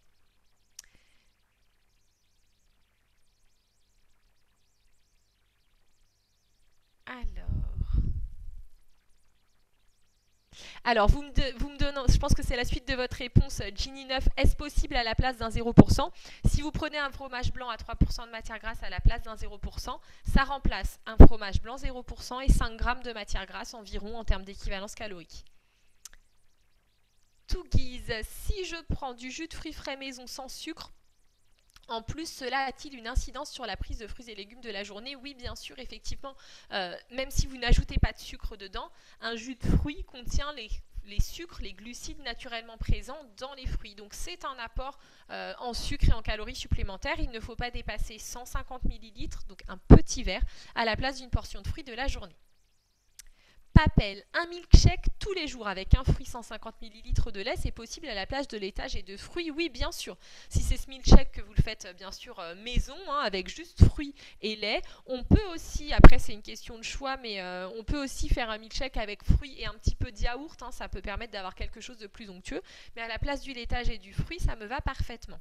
Alors, vous me donnez, je pense que c'est la suite de votre réponse, Ginny 9, est-ce possible à la place d'un 0% ? Si vous prenez un fromage blanc à 3% de matière grasse à la place d'un 0%, ça remplace un fromage blanc 0% et 5 grammes de matière grasse environ en termes d'équivalence calorique. Tout guise, si je prends du jus de fruits frais maison sans sucre, en plus, cela a-t-il une incidence sur la prise de fruits et légumes de la journée? Oui, bien sûr, effectivement, même si vous n'ajoutez pas de sucre dedans, un jus de fruits contient les sucres, les glucides naturellement présents dans les fruits. Donc, c'est un apport en sucre et en calories supplémentaires. Il ne faut pas dépasser 150 ml, donc un petit verre, à la place d'une portion de fruits de la journée. Papel, un milkshake tous les jours avec un fruit 150 ml de lait, c'est possible à la place de laitage et de fruits? Oui, bien sûr. Si c'est ce milkshake que vous le faites, bien sûr, maison, hein, avec juste fruits et lait, on peut aussi, après c'est une question de choix, mais on peut aussi faire un milkshake avec fruits et un petit peu de yaourt, hein, ça peut permettre d'avoir quelque chose de plus onctueux, mais à la place du laitage et du fruit, ça me va parfaitement.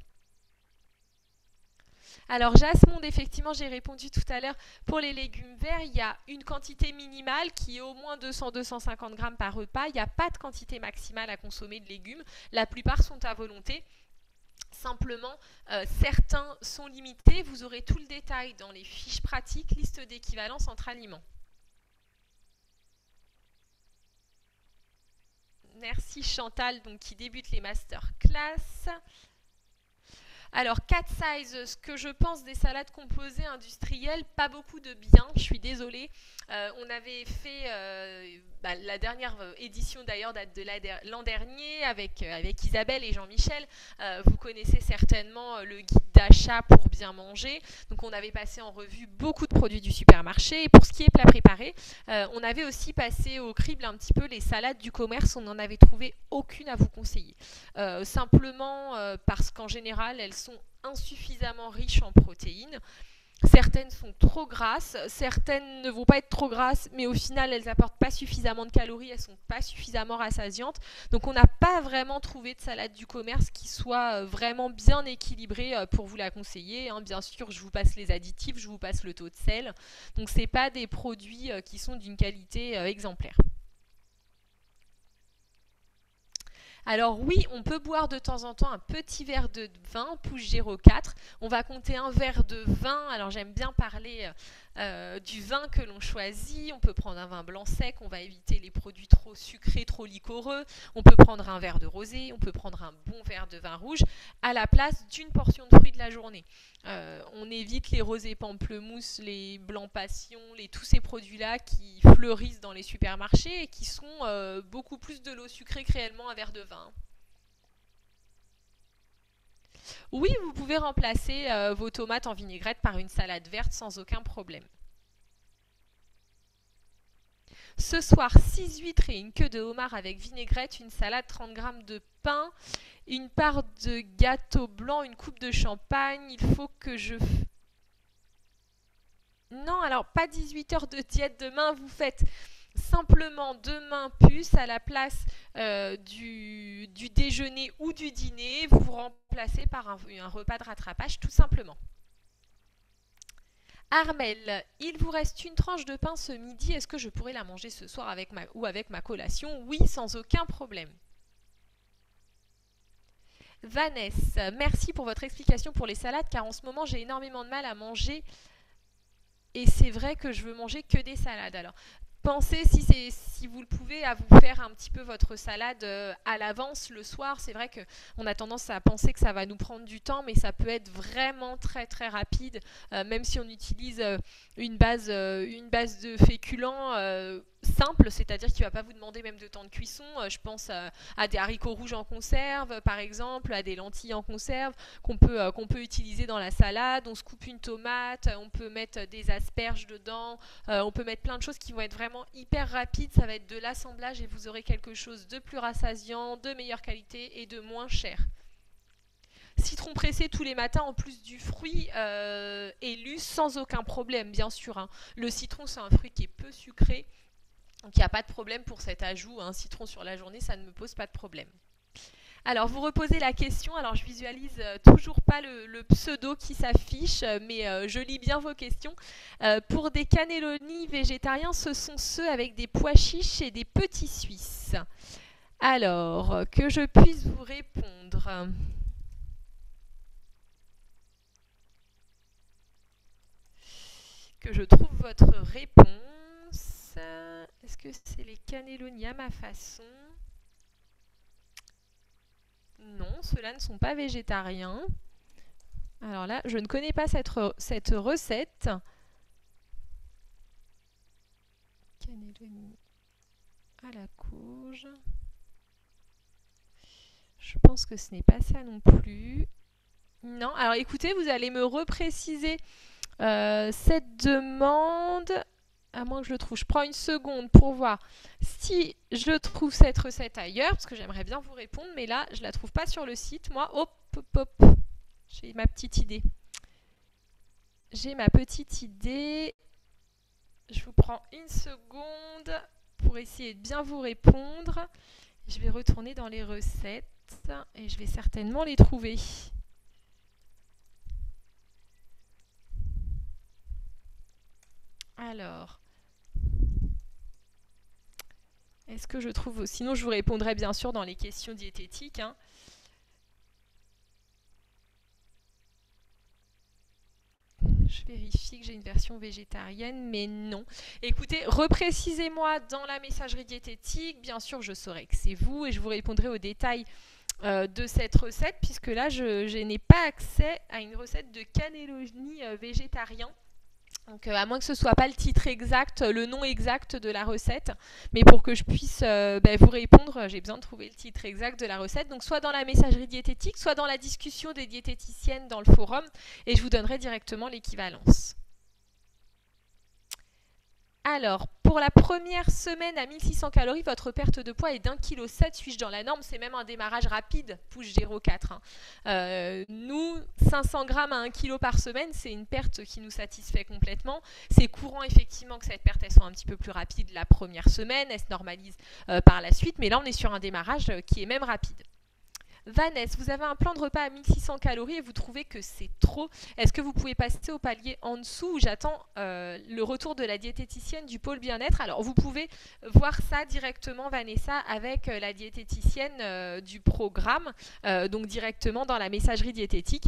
Alors Jasmine, effectivement, j'ai répondu tout à l'heure, pour les légumes verts, il y a une quantité minimale qui est au moins 200-250 grammes par repas. Il n'y a pas de quantité maximale à consommer de légumes. La plupart sont à volonté. Simplement, certains sont limités. Vous aurez tout le détail dans les fiches pratiques, liste d'équivalence entre aliments. Merci Chantal, donc, qui débute les masterclass. Alors, 4 sizes, ce que je pense des salades composées industrielles, pas beaucoup de bien, je suis désolée. On avait fait, la dernière édition d'ailleurs date de l'an dernier avec Isabelle et Jean-Michel. Vous connaissez certainement le guide d'achat pour bien manger. Donc, on avait passé en revue beaucoup de produits du supermarché. Et pour ce qui est plat préparé, on avait aussi passé au crible un petit peu les salades du commerce. On n'en avait trouvé aucune à vous conseiller. Simplement parce qu'en général, elles sont insuffisamment riches en protéines. Certaines sont trop grasses, certaines ne vont pas être trop grasses, mais au final, elles n'apportent pas suffisamment de calories, elles ne sont pas suffisamment rassasiantes. Donc, on n'a pas vraiment trouvé de salade du commerce qui soit vraiment bien équilibrée pour vous la conseiller. Hein, bien sûr, je vous passe les additifs, je vous passe le taux de sel. Donc, ce n'est pas des produits qui sont d'une qualité exemplaire. Alors oui, on peut boire de temps en temps un petit verre de vin, Pouche 04. On va compter un verre de vin. Alors j'aime bien parler du vin que l'on choisit. On peut prendre un vin blanc sec, on va éviter les produits trop sucrés, trop liquoreux. On peut prendre un verre de rosé, on peut prendre un bon verre de vin rouge à la place d'une portion de fruits de la journée. On évite les rosés pamplemousse, les blancs passion, tous ces produits-là qui fleurissent dans les supermarchés et qui sont beaucoup plus de l'eau sucrée que réellement un verre de vin. Oui, vous pouvez remplacer vos tomates en vinaigrette par une salade verte sans aucun problème. Ce soir, 6 huîtres et une queue de homard avec vinaigrette, une salade, 30 g de pain, une part de gâteau blanc, une coupe de champagne. Il faut que je... Non, alors pas 18 heures de diète demain, vous faites... Simplement demain puce à la place du déjeuner ou du dîner, vous remplacez par un repas de rattrapage tout simplement. Armel, il vous reste une tranche de pain ce midi, est-ce que je pourrais la manger ce soir avec ma collation? Oui, sans aucun problème. Vanessa, merci pour votre explication pour les salades car en ce moment j'ai énormément de mal à manger et c'est vrai que je veux manger que des salades. Alors, pensez, si vous le pouvez, à vous faire un petit peu votre salade à l'avance le soir. C'est vrai qu'on a tendance à penser que ça va nous prendre du temps, mais ça peut être vraiment très très rapide. Même si on utilise une base de féculents, simple, c'est-à-dire qu'il ne va pas vous demander même de temps de cuisson. Je pense à des haricots rouges en conserve, par exemple, à des lentilles en conserve qu'on peut utiliser dans la salade. On se coupe une tomate, on peut mettre des asperges dedans, on peut mettre plein de choses qui vont être vraiment hyper rapides. Ça va être de l'assemblage et vous aurez quelque chose de plus rassasiant, de meilleure qualité et de moins cher. Citron pressé tous les matins en plus du fruit est lu sans aucun problème, bien sûr, hein. Le citron, c'est un fruit qui est peu sucré, donc il n'y a pas de problème pour cet ajout. Un citron sur la journée, ça ne me pose pas de problème. Alors, vous reposez la question. Alors, je visualise toujours pas le pseudo qui s'affiche, mais je lis bien vos questions. Pour des cannelloni végétariens, ce sont ceux avec des pois chiches et des petits suisses. Alors, que je puisse vous répondre. Que je trouve votre réponse. Est-ce que c'est les cannelloni à ma façon ? Non, ceux-là ne sont pas végétariens. Alors là, je ne connais pas cette recette. Cannelloni à la courge. Je pense que ce n'est pas ça non plus. Non, alors écoutez, vous allez me repréciser cette demande, à moins que je le trouve. Je prends une seconde pour voir si je trouve cette recette ailleurs, parce que j'aimerais bien vous répondre, mais là, je ne la trouve pas sur le site. Moi, hop, hop, hop, j'ai ma petite idée. J'ai ma petite idée. Je vous prends une seconde pour essayer de bien vous répondre. Je vais retourner dans les recettes et je vais certainement les trouver. Alors, est-ce que je trouve... Sinon, je vous répondrai bien sûr dans les questions diététiques, hein. Je vérifie que j'ai une version végétarienne, mais non. Écoutez, reprécisez-moi dans la messagerie diététique. Bien sûr, je saurai que c'est vous et je vous répondrai aux détails de cette recette, puisque là, je n'ai pas accès à une recette de cannelloni végétarien. Donc, à moins que ce ne soit pas le titre exact, le nom exact de la recette, mais pour que je puisse vous répondre, j'ai besoin de trouver le titre exact de la recette. Donc, soit dans la messagerie diététique, soit dans la discussion des diététiciennes dans le forum, et je vous donnerai directement l'équivalence. Alors, pour la première semaine à 1600 calories, votre perte de poids est d'1,7 kg. Suis-je dans la norme? C'est même un démarrage rapide, push 0,4. Hein. Nous, 500 grammes à 1 kg par semaine, c'est une perte qui nous satisfait complètement. C'est courant, effectivement, que cette perte, elle soit un petit peu plus rapide la première semaine. Elle se normalise par la suite, mais là, on est sur un démarrage qui est même rapide. Vanessa, vous avez un plan de repas à 1600 calories et vous trouvez que c'est trop. Est-ce que vous pouvez passer au palier en dessous où j'attends le retour de la diététicienne du pôle bien-être? Alors, vous pouvez voir ça directement, Vanessa, avec la diététicienne du programme, donc directement dans la messagerie diététique.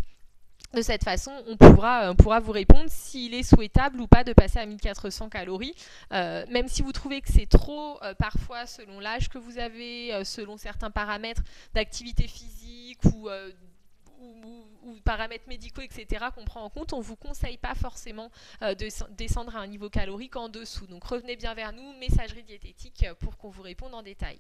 De cette façon, on pourra vous répondre s'il est souhaitable ou pas de passer à 1400 calories. Même si vous trouvez que c'est trop, parfois selon l'âge que vous avez, selon certains paramètres d'activité physique ou paramètres médicaux, etc., qu'on prend en compte, on ne vous conseille pas forcément de descendre à un niveau calorique en dessous. Donc revenez bien vers nous, messagerie diététique, pour qu'on vous réponde en détail.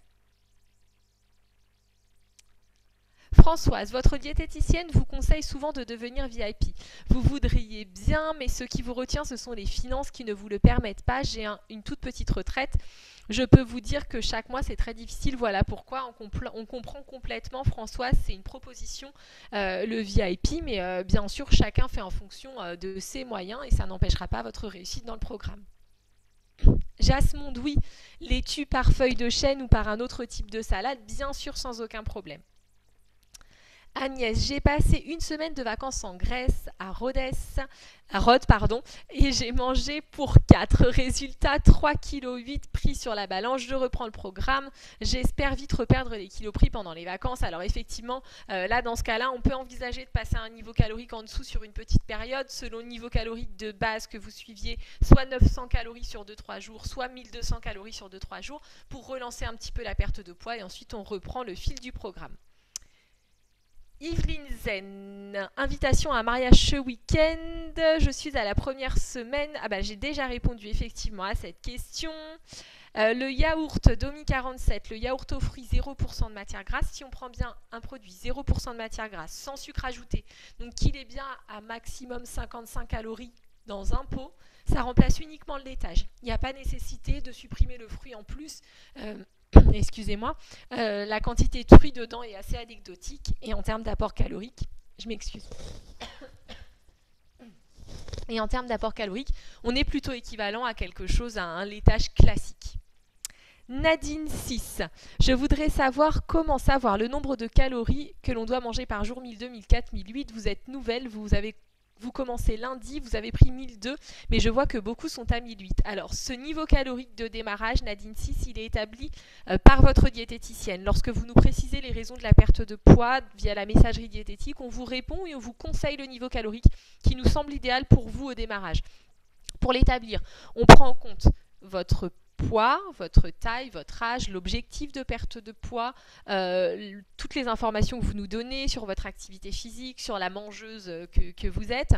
Françoise, votre diététicienne vous conseille souvent de devenir VIP. Vous voudriez bien, mais ce qui vous retient, ce sont les finances qui ne vous le permettent pas. J'ai une toute petite retraite. Je peux vous dire que chaque mois, c'est très difficile. Voilà pourquoi on comprend complètement, Françoise, c'est une proposition, le VIP. Mais bien sûr, chacun fait en fonction de ses moyens et ça n'empêchera pas votre réussite dans le programme. Jasmonde, oui, laitue par feuille de chêne ou par un autre type de salade, bien sûr, sans aucun problème. Agnès, j'ai passé une semaine de vacances en Grèce, à Rhodes, et j'ai mangé pour 4. Résultat, 3,8 kg pris sur la balance. Je reprends le programme. J'espère vite reperdre les kilos pris pendant les vacances. Alors effectivement, là, dans ce cas-là, on peut envisager de passer à un niveau calorique en dessous sur une petite période, selon le niveau calorique de base que vous suiviez, soit 900 calories sur 2-3 jours, soit 1200 calories sur 2-3 jours, pour relancer un petit peu la perte de poids, et ensuite on reprend le fil du programme. Yveline Zen, invitation à un mariage ce week-end, je suis à la première semaine, ah bah j'ai déjà répondu effectivement à cette question. Le yaourt Domi 47, le yaourt aux fruits 0% de matière grasse. Si on prend bien un produit 0% de matière grasse, sans sucre ajouté, donc qu'il est bien à maximum 55 calories dans un pot, ça remplace uniquement le laitage. Il n'y a pas nécessité de supprimer le fruit en plus. Excusez-moi, la quantité de fruits dedans est assez anecdotique. Et en termes d'apport calorique, je m'excuse. Et en termes d'apport calorique, on est plutôt équivalent à quelque chose, à un laitage classique. Nadine 6. Je voudrais savoir comment savoir le nombre de calories que l'on doit manger par jour, 1002, 1004, 1008. Vous êtes nouvelle, vous commencez lundi, vous avez pris 1002, mais je vois que beaucoup sont à 1008. Alors, ce niveau calorique de démarrage, Nadine 6, il est établi par votre diététicienne. Lorsque vous nous précisez les raisons de la perte de poids via la messagerie diététique, on vous répond et on vous conseille le niveau calorique qui nous semble idéal pour vous au démarrage. Pour l'établir, on prend en compte votre poids, votre taille, votre âge, l'objectif de perte de poids, toutes les informations que vous nous donnez sur votre activité physique, sur la mangeuse que vous êtes.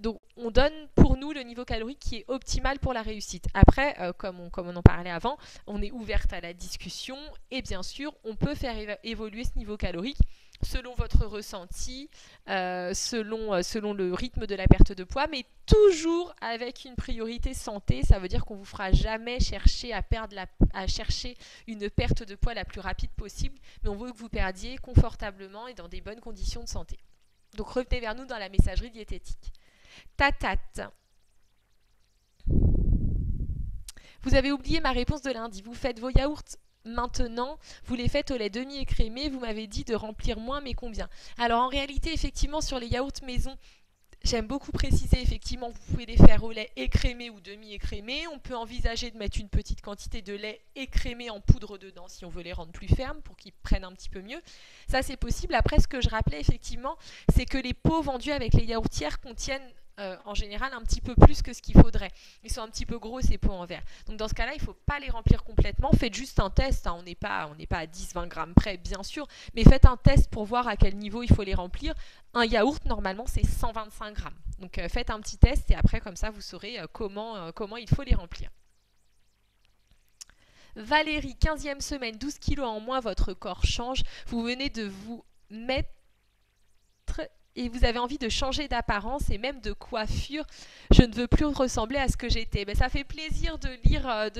Donc, on donne pour nous le niveau calorique qui est optimal pour la réussite. Après, comme on en parlait avant, on est ouverte à la discussion et bien sûr, on peut faire évoluer ce niveau calorique selon votre ressenti, selon le rythme de la perte de poids, mais toujours avec une priorité santé. Ça veut dire qu'on ne vous fera jamais chercher à chercher une perte de poids la plus rapide possible, mais on veut que vous perdiez confortablement et dans des bonnes conditions de santé. Donc revenez vers nous dans la messagerie diététique. Tatat. Vous avez oublié ma réponse de lundi. Vous faites vos yaourts maintenant, vous les faites au lait demi-écrémé, vous m'avez dit de remplir moins, mais combien? Alors en réalité, effectivement, sur les yaourts maison, j'aime beaucoup préciser, effectivement, vous pouvez les faire au lait écrémé ou demi-écrémé. On peut envisager de mettre une petite quantité de lait écrémé en poudre dedans si on veut les rendre plus fermes pour qu'ils prennent un petit peu mieux. Ça, c'est possible. Après, ce que je rappelais, effectivement, c'est que les pots vendus avec les yaourtières contiennent en général un petit peu plus que ce qu'il faudrait. Ils sont un petit peu gros, ces pots en verre. Donc dans ce cas-là, il ne faut pas les remplir complètement. Faites juste un test, hein. On n'est pas à 10-20 grammes près, bien sûr, mais faites un test pour voir à quel niveau il faut les remplir. Un yaourt, normalement, c'est 125 grammes. Donc faites un petit test et après, comme ça, vous saurez comment il faut les remplir. Valérie, 15e semaine, 12 kilos en moins, votre corps change. Vous venez de vous mettre et vous avez envie de changer d'apparence et même de coiffure. Je ne veux plus ressembler à ce que j'étais. Ben, ça fait plaisir de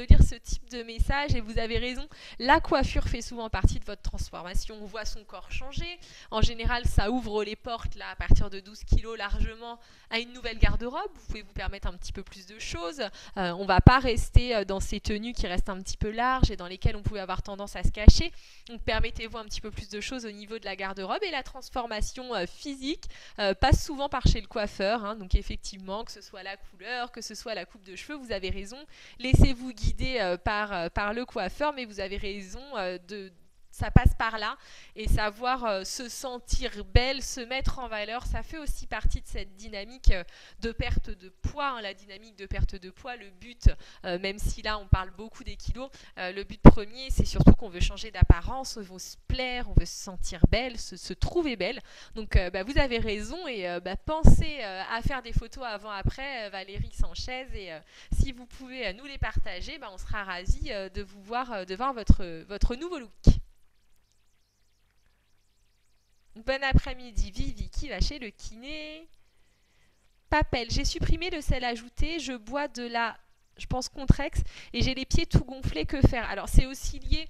lire ce type de message et vous avez raison. La coiffure fait souvent partie de votre transformation. On voit son corps changer. En général, ça ouvre les portes là, à partir de 12 kilos largement à une nouvelle garde-robe. Vous pouvez vous permettre un petit peu plus de choses. On ne va pas rester dans ces tenues qui restent un petit peu larges et dans lesquelles on pouvait avoir tendance à se cacher. Donc permettez-vous un petit peu plus de choses au niveau de la garde-robe et la transformation physique passe souvent par chez le coiffeur, hein, donc effectivement, que ce soit la couleur, que ce soit la coupe de cheveux, vous avez raison, laissez-vous guider par le coiffeur, mais vous avez raison, ça passe par là, et savoir se sentir belle, se mettre en valeur, ça fait aussi partie de cette dynamique de perte de poids, hein, la dynamique de perte de poids, le but, même si là on parle beaucoup des kilos, le but premier c'est surtout qu'on veut changer d'apparence, on veut se plaire, on veut se sentir belle, se trouver belle, donc vous avez raison et pensez à faire des photos avant-après, Valérie Sanchez, et si vous pouvez nous les partager, on sera ravis de voir votre nouveau look. Bon après-midi, Vivi qui va chez le kiné. Papel, j'ai supprimé le sel ajouté, je bois de la, je pense, Contrex, et j'ai les pieds tout gonflés, que faire? Alors c'est aussi lié,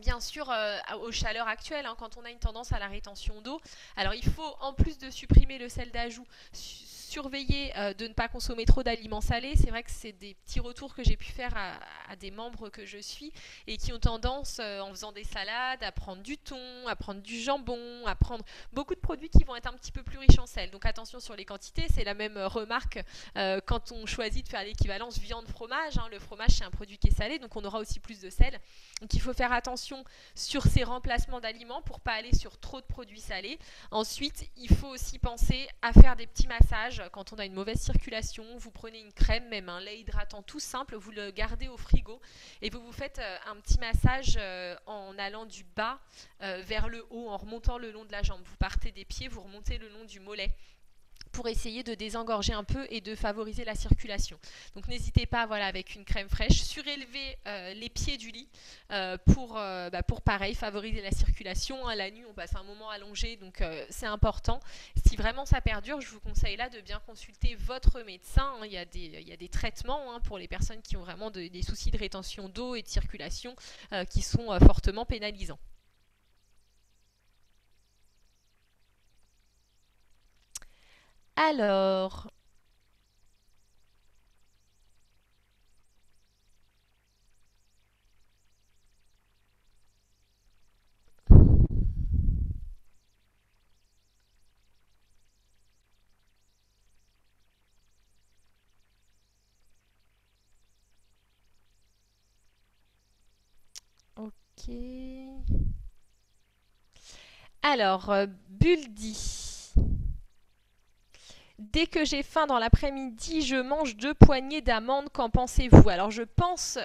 bien sûr, aux chaleurs actuelles, hein, quand on a une tendance à la rétention d'eau. Alors il faut, en plus de supprimer le sel d'ajout, surveiller de ne pas consommer trop d'aliments salés. C'est vrai que c'est des petits retours que j'ai pu faire à des membres que je suis et qui ont tendance, en faisant des salades, à prendre du thon, à prendre du jambon, à prendre beaucoup de produits qui vont être un petit peu plus riches en sel. Donc attention sur les quantités, c'est la même remarque quand on choisit de faire l'équivalence viande-fromage. Hein. Le fromage, c'est un produit qui est salé, donc on aura aussi plus de sel. Donc il faut faire attention sur ces remplacements d'aliments pour ne pas aller sur trop de produits salés. Ensuite, il faut aussi penser à faire des petits massages. Quand on a une mauvaise circulation, vous prenez une crème, même un lait hydratant tout simple, vous le gardez au frigo et vous vous faites un petit massage en allant du bas vers le haut, en remontant le long de la jambe. Vous partez des pieds, vous remontez le long du mollet. pour essayer de désengorger un peu et de favoriser la circulation. Donc n'hésitez pas, voilà, avec une crème fraîche, surélever les pieds du lit pour pareil favoriser la circulation. Hein, la nuit, on passe un moment allongé, donc c'est important. Si vraiment ça perdure, je vous conseille là de bien consulter votre médecin. Hein, il y a des traitements pour les personnes qui ont vraiment des soucis de rétention d'eau et de circulation qui sont fortement pénalisants. Alors, ok. Alors, Buldi. Dès que j'ai faim dans l'après-midi, je mange 2 poignées d'amandes, qu'en pensez-vous? Alors je pense,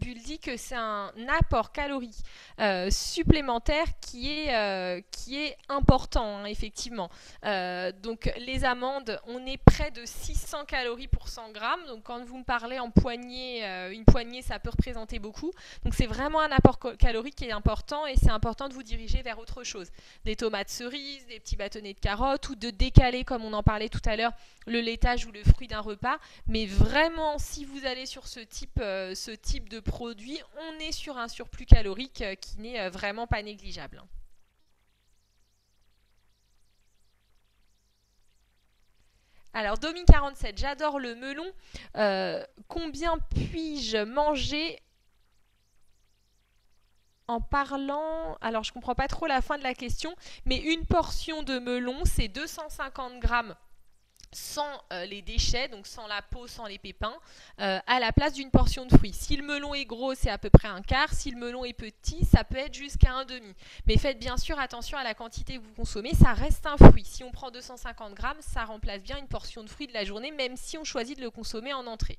Buldi, que c'est un apport calorique supplémentaire qui est important, hein, effectivement. Donc les amandes, on est près de 600 calories pour 100 grammes. Donc quand vous me parlez en poignée, une poignée, ça peut représenter beaucoup. Donc c'est vraiment un apport calorique qui est important et c'est important de vous diriger vers autre chose. Des tomates cerises, des petits bâtonnets de carottes ou de décaler, comme on en parlait tout à l'heure, le laitage ou le fruit d'un repas. Mais vraiment, si vous allez sur ce type de produit, on est sur un surplus calorique qui n'est vraiment pas négligeable. Alors, Domi47, j'adore le melon. Combien puis-je manger en parlant, alors je comprends pas trop la fin de la question, mais une portion de melon, c'est 250 grammes sans les déchets, donc sans la peau, sans les pépins, à la place d'une portion de fruits. Si le melon est gros, c'est à peu près 1/4. Si le melon est petit, ça peut être jusqu'à 1/2. Mais faites bien sûr attention à la quantité que vous consommez, ça reste un fruit. Si on prend 250 grammes, ça remplace bien une portion de fruits de la journée, même si on choisit de le consommer en entrée.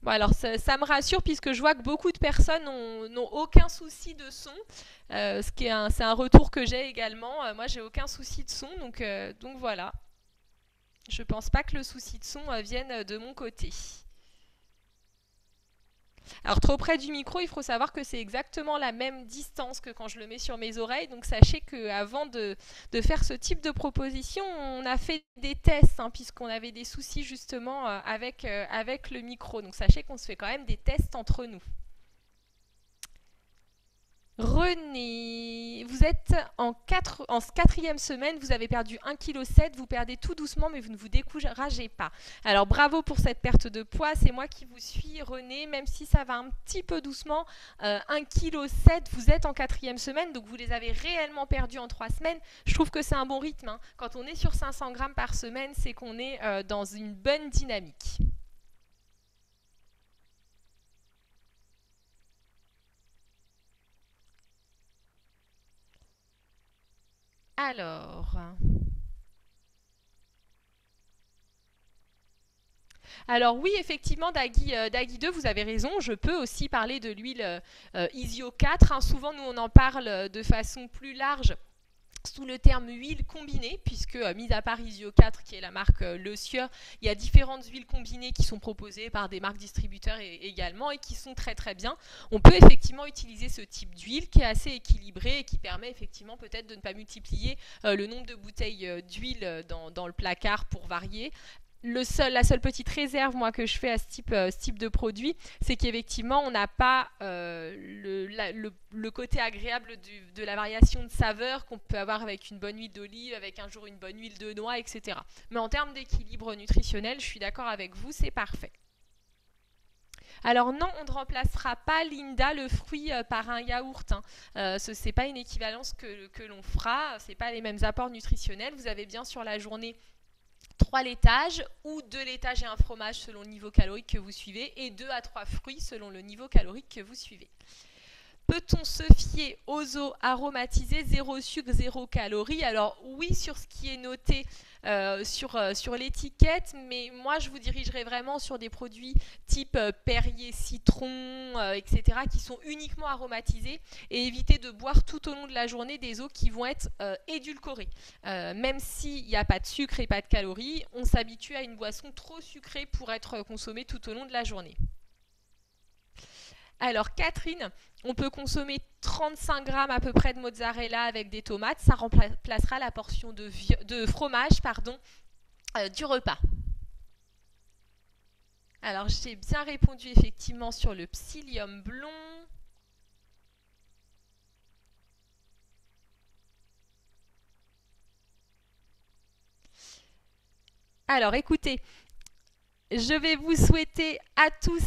Bon, alors ça me rassure puisque je vois que beaucoup de personnes n'ont aucun souci de son, ce qui est c'est un retour que j'ai également. Moi, j'ai aucun souci de son, donc voilà. Je pense pas que le souci de son vienne de mon côté. Alors, trop près du micro, il faut savoir que c'est exactement la même distance que quand je le mets sur mes oreilles. Donc, sachez qu'avant de faire ce type de proposition, on a fait des tests, hein, puisqu'on avait des soucis justement avec le micro. Donc, sachez qu'on se fait quand même des tests entre nous. René, vous êtes en 4e semaine, vous avez perdu 1,7 kg, vous perdez tout doucement mais vous ne vous découragez pas. Alors bravo pour cette perte de poids, c'est moi qui vous suis René, même si ça va un petit peu doucement, 1,7 kg, vous êtes en 4e semaine, donc vous les avez réellement perdus en 3 semaines. Je trouve que c'est un bon rythme, hein. Quand on est sur 500 grammes par semaine, c'est qu'on est dans une bonne dynamique. Alors oui, effectivement, Dagui 2, vous avez raison, je peux aussi parler de l'huile Isio 4. Hein. Souvent, nous, on en parle de façon plus large sous le terme huile combinée, puisque mis à part Isio 4 qui est la marque Le Sieur, il y a différentes huiles combinées qui sont proposées par des marques distributeurs également et qui sont très très bien. On peut effectivement utiliser ce type d'huile qui est assez équilibrée et qui permet effectivement peut-être de ne pas multiplier le nombre de bouteilles d'huile dans le placard pour varier. La seule petite réserve moi que je fais à ce type de produit, c'est qu'effectivement on n'a pas le côté agréable de la variation de saveur qu'on peut avoir avec une bonne huile d'olive, avec un jour une bonne huile de noix, etc. Mais en termes d'équilibre nutritionnel, je suis d'accord avec vous, c'est parfait. Alors non, on ne remplacera pas, Linda, le fruit par un yaourt. Hein. Ce n'est pas une équivalence que l'on fera, ce n'est pas les mêmes apports nutritionnels. Vous avez bien sur la journée 3 laitages ou 2 laitages et un fromage selon le niveau calorique que vous suivez et 2 à 3 fruits selon le niveau calorique que vous suivez. Peut-on se fier aux eaux aromatisées, zéro sucre, zéro calories? Alors oui, sur ce qui est noté sur l'étiquette, mais moi je vous dirigerai vraiment sur des produits type Perrier citron, etc., qui sont uniquement aromatisés, et éviter de boire tout au long de la journée des eaux qui vont être édulcorées. Même s'il n'y a pas de sucre et pas de calories, on s'habitue à une boisson trop sucrée pour être consommée tout au long de la journée. Alors Catherine, on peut consommer 35 grammes à peu près de mozzarella avec des tomates, ça remplacera la portion de fromage du repas. Alors j'ai bien répondu effectivement sur le psyllium blond. Alors écoutez, je vais vous souhaiter à tous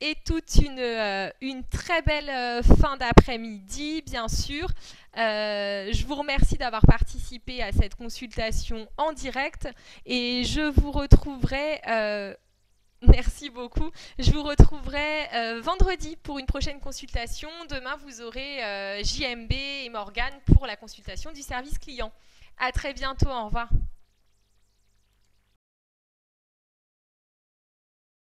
et toute une très belle fin d'après-midi, bien sûr. Je vous remercie d'avoir participé à cette consultation en direct et je vous retrouverai, merci beaucoup, je vous retrouverai vendredi pour une prochaine consultation. Demain, vous aurez JMB et Morgane pour la consultation du service client. À très bientôt, au revoir.